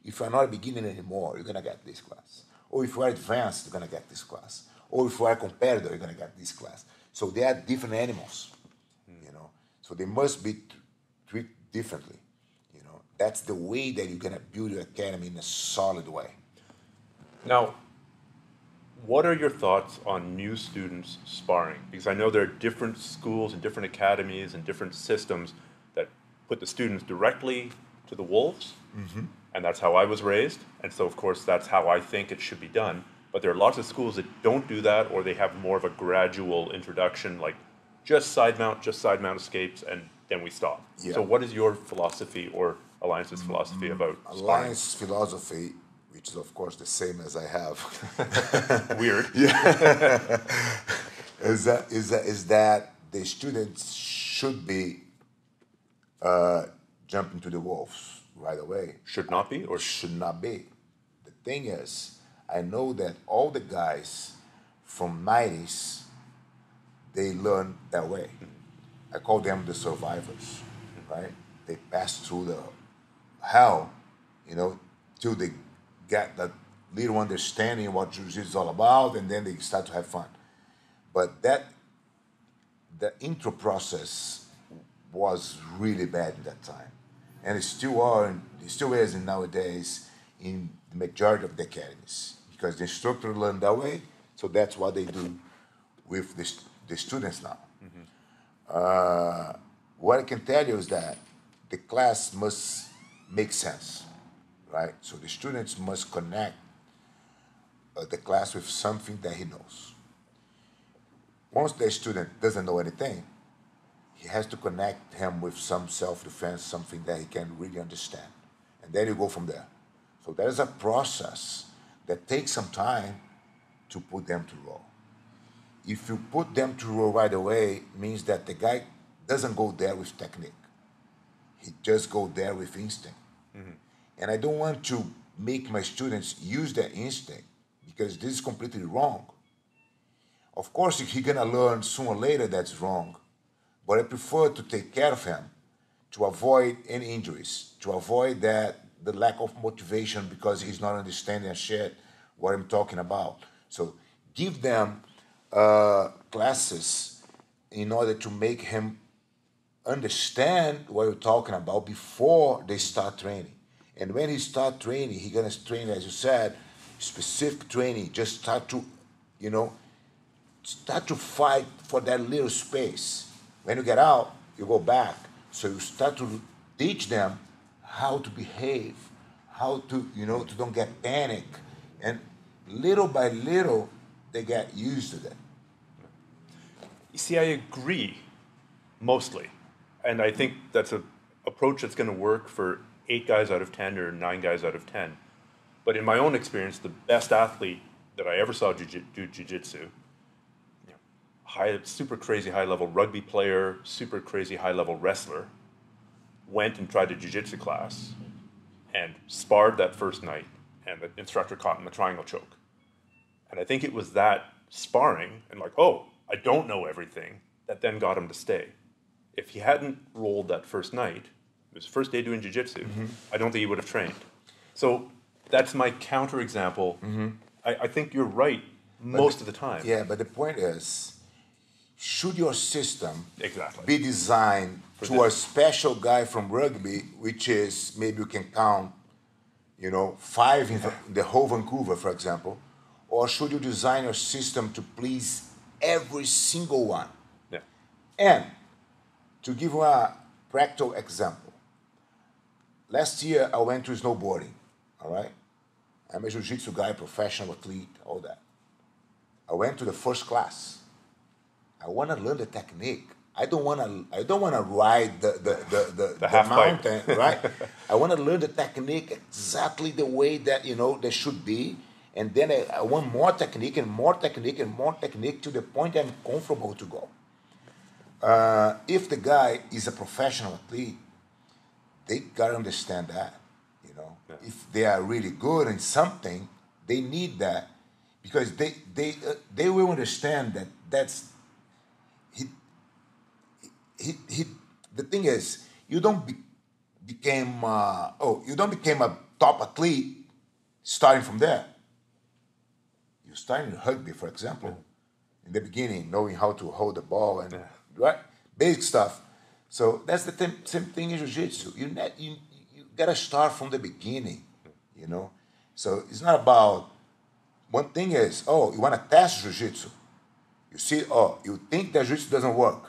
If you're not a beginner anymore, you're gonna get this class. Or if you're advanced, you're gonna get this class. Or if you're a competitor, you're gonna get this class. So they are different animals, you know? So they must be treated differently, you know? That's the way that you're gonna build your academy in a solid way. Now, what are your thoughts on new students sparring? Because I know there are different schools and different academies and different systems that put the students directly to the wolves, and that's how I was raised, and so of course that's how I think it should be done. But there are lots of schools that don't do that, or they have more of a gradual introduction, like just side mount escapes, and then we stop. Yeah. So what is your philosophy, or Alliance's philosophy about Alliance sparring? Philosophy, which is of course the same as I have. Weird. Yeah. is that the students should be jumping to the wolves right away. Should not be, or should not be. The thing is, I know that all the guys from 90s, they learn that way. I call them the survivors, right? They pass through the hell, you know, till they get that little understanding of what Jiu-Jitsu is all about, and then they start to have fun. But the intro process was really bad in that time. And it still is nowadays in the majority of the academies. Because the instructor learned that way, so that's what they do with the students now. What I can tell you is that the class must make sense, right? So the students must connect the class with something that he knows. Once the student doesn't know anything, he has to connect him with some self-defense, something that he can really understand. And then you go from there. So there is a process that takes some time to put them to roll. If you put them to roll right away, it means that the guy doesn't go there with technique. He just goes there with instinct. Mm-hmm. And I don't want to make my students use that instinct, because this is completely wrong. Of course, he's going to learn sooner or later that's wrong, but I prefer to take care of him to avoid any injuries, to avoid that the lack of motivation because he's not understanding shit what I'm talking about. So give them classes in order to make him understand what you're talking about before they start training. And when he starts training, he's going to train, as you said, specific training, just start to, you know, start to fight for that little space. When you get out, you go back. So you start to teach them how to behave, how to, you know, to don't get panic. And little by little, they get used to that. You see, I agree, mostly. And I think that's an approach that's going to work for 8 guys out of 10 or 9 guys out of 10. But in my own experience, the best athlete that I ever saw do jiu-jitsu, super crazy high-level rugby player, super crazy high-level wrestler, went and tried a jiu-jitsu class and sparred that first night, and the instructor caught him in the triangle choke. And I think it was that sparring and like, oh, I don't know everything, that then got him to stay. If he hadn't rolled that first night, it was his first day doing jiu-jitsu, mm-hmm. I don't think he would have trained. So that's my counterexample. Mm-hmm. I think you're right most of the time. Yeah, but the point is, should your system be designed to a special guy from rugby, which is maybe you can count, you know, 5 in the whole Vancouver, for example, or should you design your system to please every single one? Yeah. And to give you a practical example, last year I went to snowboarding, all right? I'm a jiu-jitsu guy, professional athlete, all that. I went to the first class. I want to learn the technique. I don't want to ride the mountain, right? I want to learn the technique exactly the way that, you know, they should be. And then I want more technique and more technique and more technique to the point I'm comfortable to go. If the guy is a professional athlete, they got to understand that, you know. Yeah. If they are really good in something, they need that, because they will understand that that's, the thing is, you don't become a top athlete starting from there. You start in rugby, for example, in the beginning, knowing how to hold the ball and right, basic stuff. So that's the same thing in jiu-jitsu. You gotta start from the beginning, you know. So it's not about one thing is, oh, you wanna test jiu-jitsu. You see, oh, you think that jiu-jitsu doesn't work.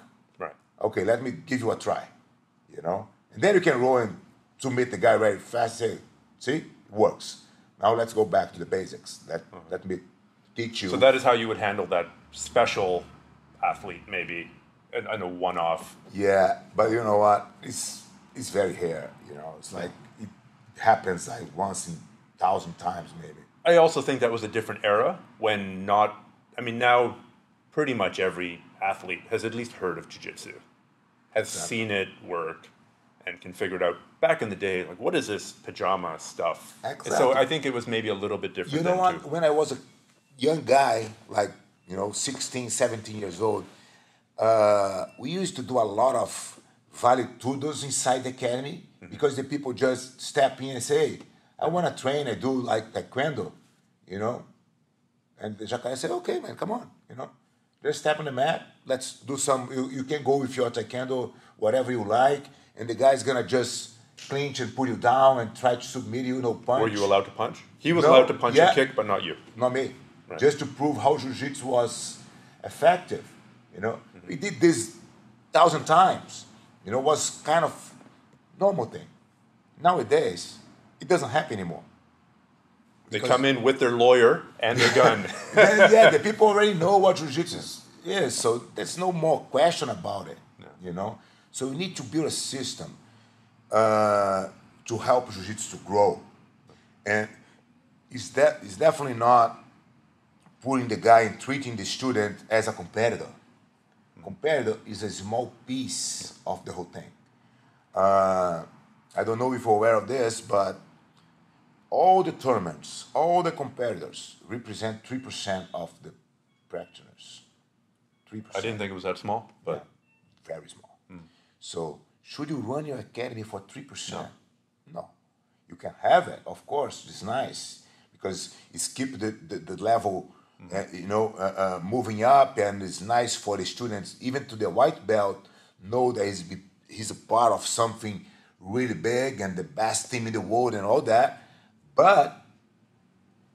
Okay, let me give you a try, you know? And then you can roll and submit the guy very fast, say, see, it works. Now let's go back to the basics. Let me teach you. So that is how you would handle that special athlete, maybe, and a one-off. Yeah, but you know what? It's very rare, you know? It's like, it happens like once in 1,000 times, maybe. I also think that was a different era when now pretty much every athlete has at least heard of jiu-jitsu. Has seen it work and can figure it out. Back in the day, like, what is this pajama stuff? Exactly. So I think it was maybe a little bit different. You know what? When I was a young guy, like, you know, 16, 17 years old, we used to do a lot of vale tudos inside the academy, mm-hmm. because the people just step in and say, hey, I want to train, I do like taekwondo, you know? And the Jacare said, okay, man, come on, you know? Just step on the mat, let's do some, you can go with your taekwondo, whatever you like, and the guy's gonna just clinch and pull you down and try to submit you, no punch. Were you allowed to punch? He was allowed to punch and kick, but not you. Not me. Right. Just to prove how jiu-jitsu was effective, you know? Mm-hmm. We did this 1,000 times, you know, it was kind of normal thing. Nowadays, it doesn't happen anymore. They come in with their lawyer and their gun. Yeah, the people already know what jiu-jitsu is, so there's no more question about it, you know? So we need to build a system to help jiu-jitsu to grow. And it's definitely not putting the guy and treating the student as a competitor. Competitor is a small piece of the whole thing. I don't know if you're aware of this, but all the tournaments, all the competitors represent 3% of the practitioners. 3%. I didn't think it was that small, but... Yeah, very small. Mm. So should you run your academy for 3%? No. No. You can have it, of course, it's nice, because it's keep the level, moving up, and it's nice for the students, even to the white belt, know that he's a part of something really big and the best team in the world and all that, but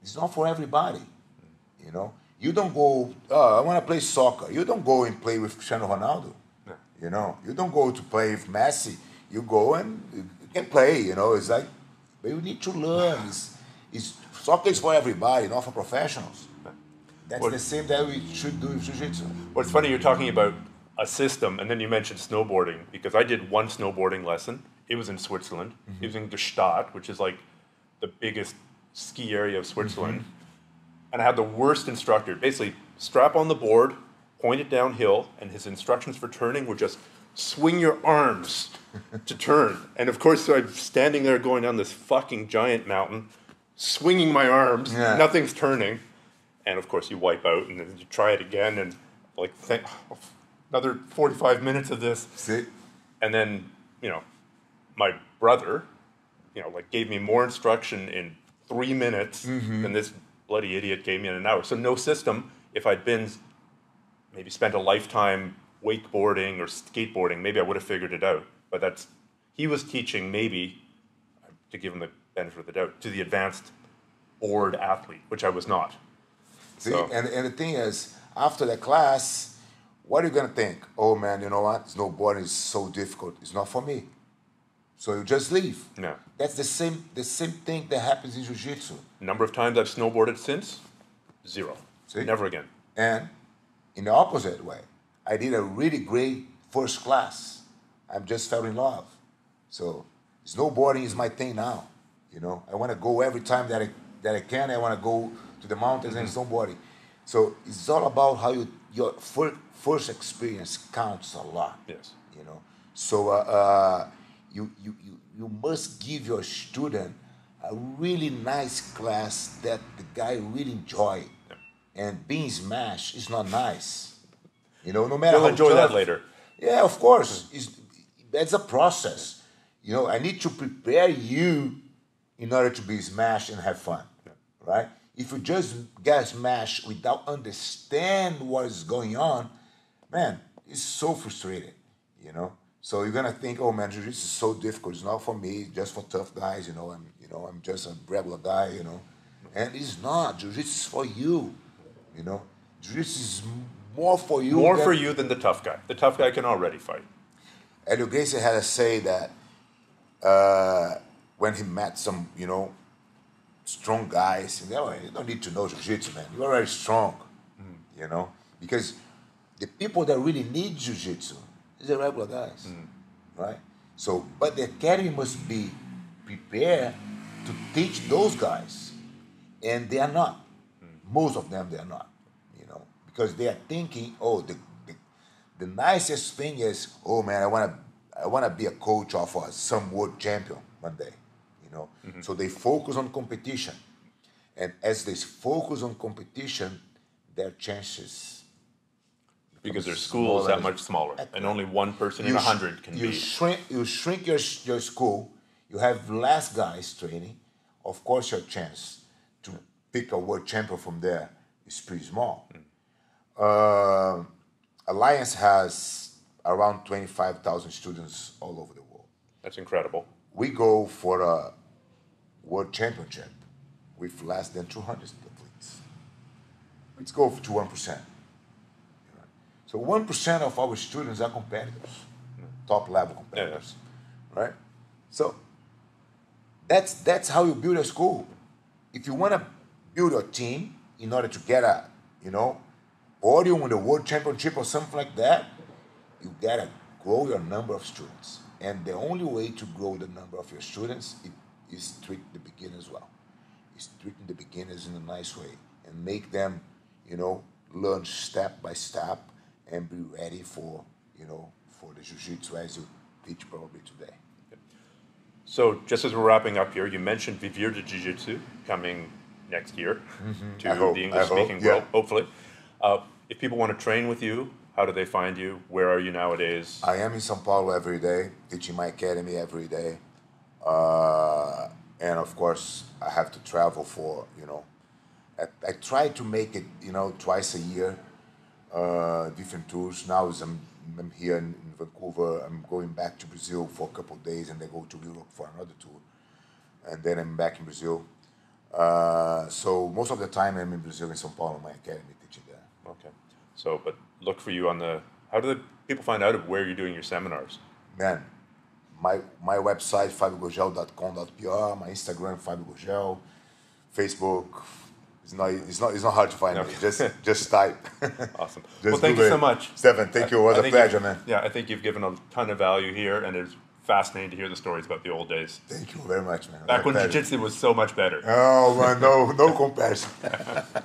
it's not for everybody, you know? You don't go, I want to play soccer. You don't go and play with Cristiano Ronaldo, you know? You don't go to play with Messi. You go and you can play, you know? It's like, but you need to learn. Soccer is for everybody, not for professionals. That's the same that we should do with jiu-jitsu. Well, it's funny you're talking about a system, and then you mentioned snowboarding, because I did one snowboarding lesson. It was in Switzerland. Mm-hmm. It was in Gstaad, which is like the biggest ski area of Switzerland. Mm-hmm. And I had the worst instructor. Basically, strap on the board, point it downhill, and his instructions for turning were just swing your arms to turn. And of course, so I'm standing there going down this fucking giant mountain, swinging my arms, nothing's turning. And of course, you wipe out, and then you try it again, and like, another 45 minutes of this. See? And then, you know, my brother, you know, like gave me more instruction in 3 minutes than this bloody idiot gave me in an hour. So no system. If I'd been maybe spent a lifetime wakeboarding or skateboarding, maybe I would have figured it out. But he was teaching, maybe, to give him the benefit of the doubt, to the advanced board athlete, which I was not. See, so. And the thing is, after the class, what are you going to think? Oh, man, you know what? Snowboarding is so difficult. It's not for me. So you just leave. No. That's the same thing that happens in jiu-jitsu. Number of times I've snowboarded since, zero. See? Never again. And in the opposite way, I did a really great first class. I just fell in love. So snowboarding is my thing now. You know, I want to go every time that I can. I want to go to the mountains and snowboarding. So it's all about how your first experience counts a lot. Yes. You know, so. You must give your student a really nice class that the guy really enjoy. Yeah. And being smashed is not nice. You know, no matter how enjoy tough, that later. Yeah, of course. That's a process. You know, I need to prepare you in order to be smashed and have fun, right? If you just get smashed without understand what is going on, man, it's so frustrating, you know? So you're gonna think, oh man, jiu-jitsu is so difficult. It's not for me, it's just for tough guys. You know, I'm just a regular guy. You know, and it's not. Jiu-jitsu is for you. You know, jiu-jitsu is more for you. More for you than the tough guy. The tough guy can already fight. Helio Gracie had a say that when he met some, you know, strong guys, and you don't need to know jiu-jitsu, man. You're already strong. Mm. You know, because the people that really need jiu-jitsu. It's the regular guys, right? So, but the academy must be prepared to teach those guys, and they are not. Most of them, they are not, you know, because they are thinking, oh, the nicest thing is, oh man, I wanna be a coach of some world champion one day, you know. Mm-hmm. So they focus on competition, and as they focus on competition, their chances. Because their school is that much smaller, and only one person in 100 can be. You shrink your school, you have less guys training. Of course, your chance to pick a world champion from there is pretty small. Mm. Alliance has around 25,000 students all over the world. That's incredible. We go for a world championship with less than 200 athletes. Let's go to 1%. So 1% of our students are competitors, top-level competitors, right? So that's how you build a school. If you want to build a team in order to get a, you know, podium in the world championship or something like that, you got to grow your number of students. And the only way to grow the number of your students is treat the beginners well. It's treating the beginners in a nice way and make them, you know, learn step by step, and be ready for, you know, for the jiu-jitsu as you teach probably today. So just as we're wrapping up here, you mentioned Vivir de Jiu-Jitsu coming next year to the English-speaking world, hopefully. If people want to train with you, how do they find you? Where are you nowadays? I am in Sao Paulo every day, teaching my academy every day. And of course, I have to travel for, you know, I try to make it, you know, twice a year, different tours. Now I'm here in Vancouver. I'm going back to Brazil for a couple of days, and then go to Europe for another tour, and then I'm back in Brazil. So most of the time I'm in Brazil, in São Paulo, my academy teaching there. Okay. So, but look for you on the. How do the people find out of where you're doing your seminars? Man, my website fabiogurgel.com.br, my Instagram fabiogurgel, Facebook. It's not hard to find. No. Just type. Awesome. Well, thank you so much, Stefan. Thank you. It was a pleasure, man. Yeah, I think you've given a ton of value here, and it's fascinating to hear the stories about the old days. Thank you very much, man. Back when jiu-jitsu was so much better. Oh, man, no comparison.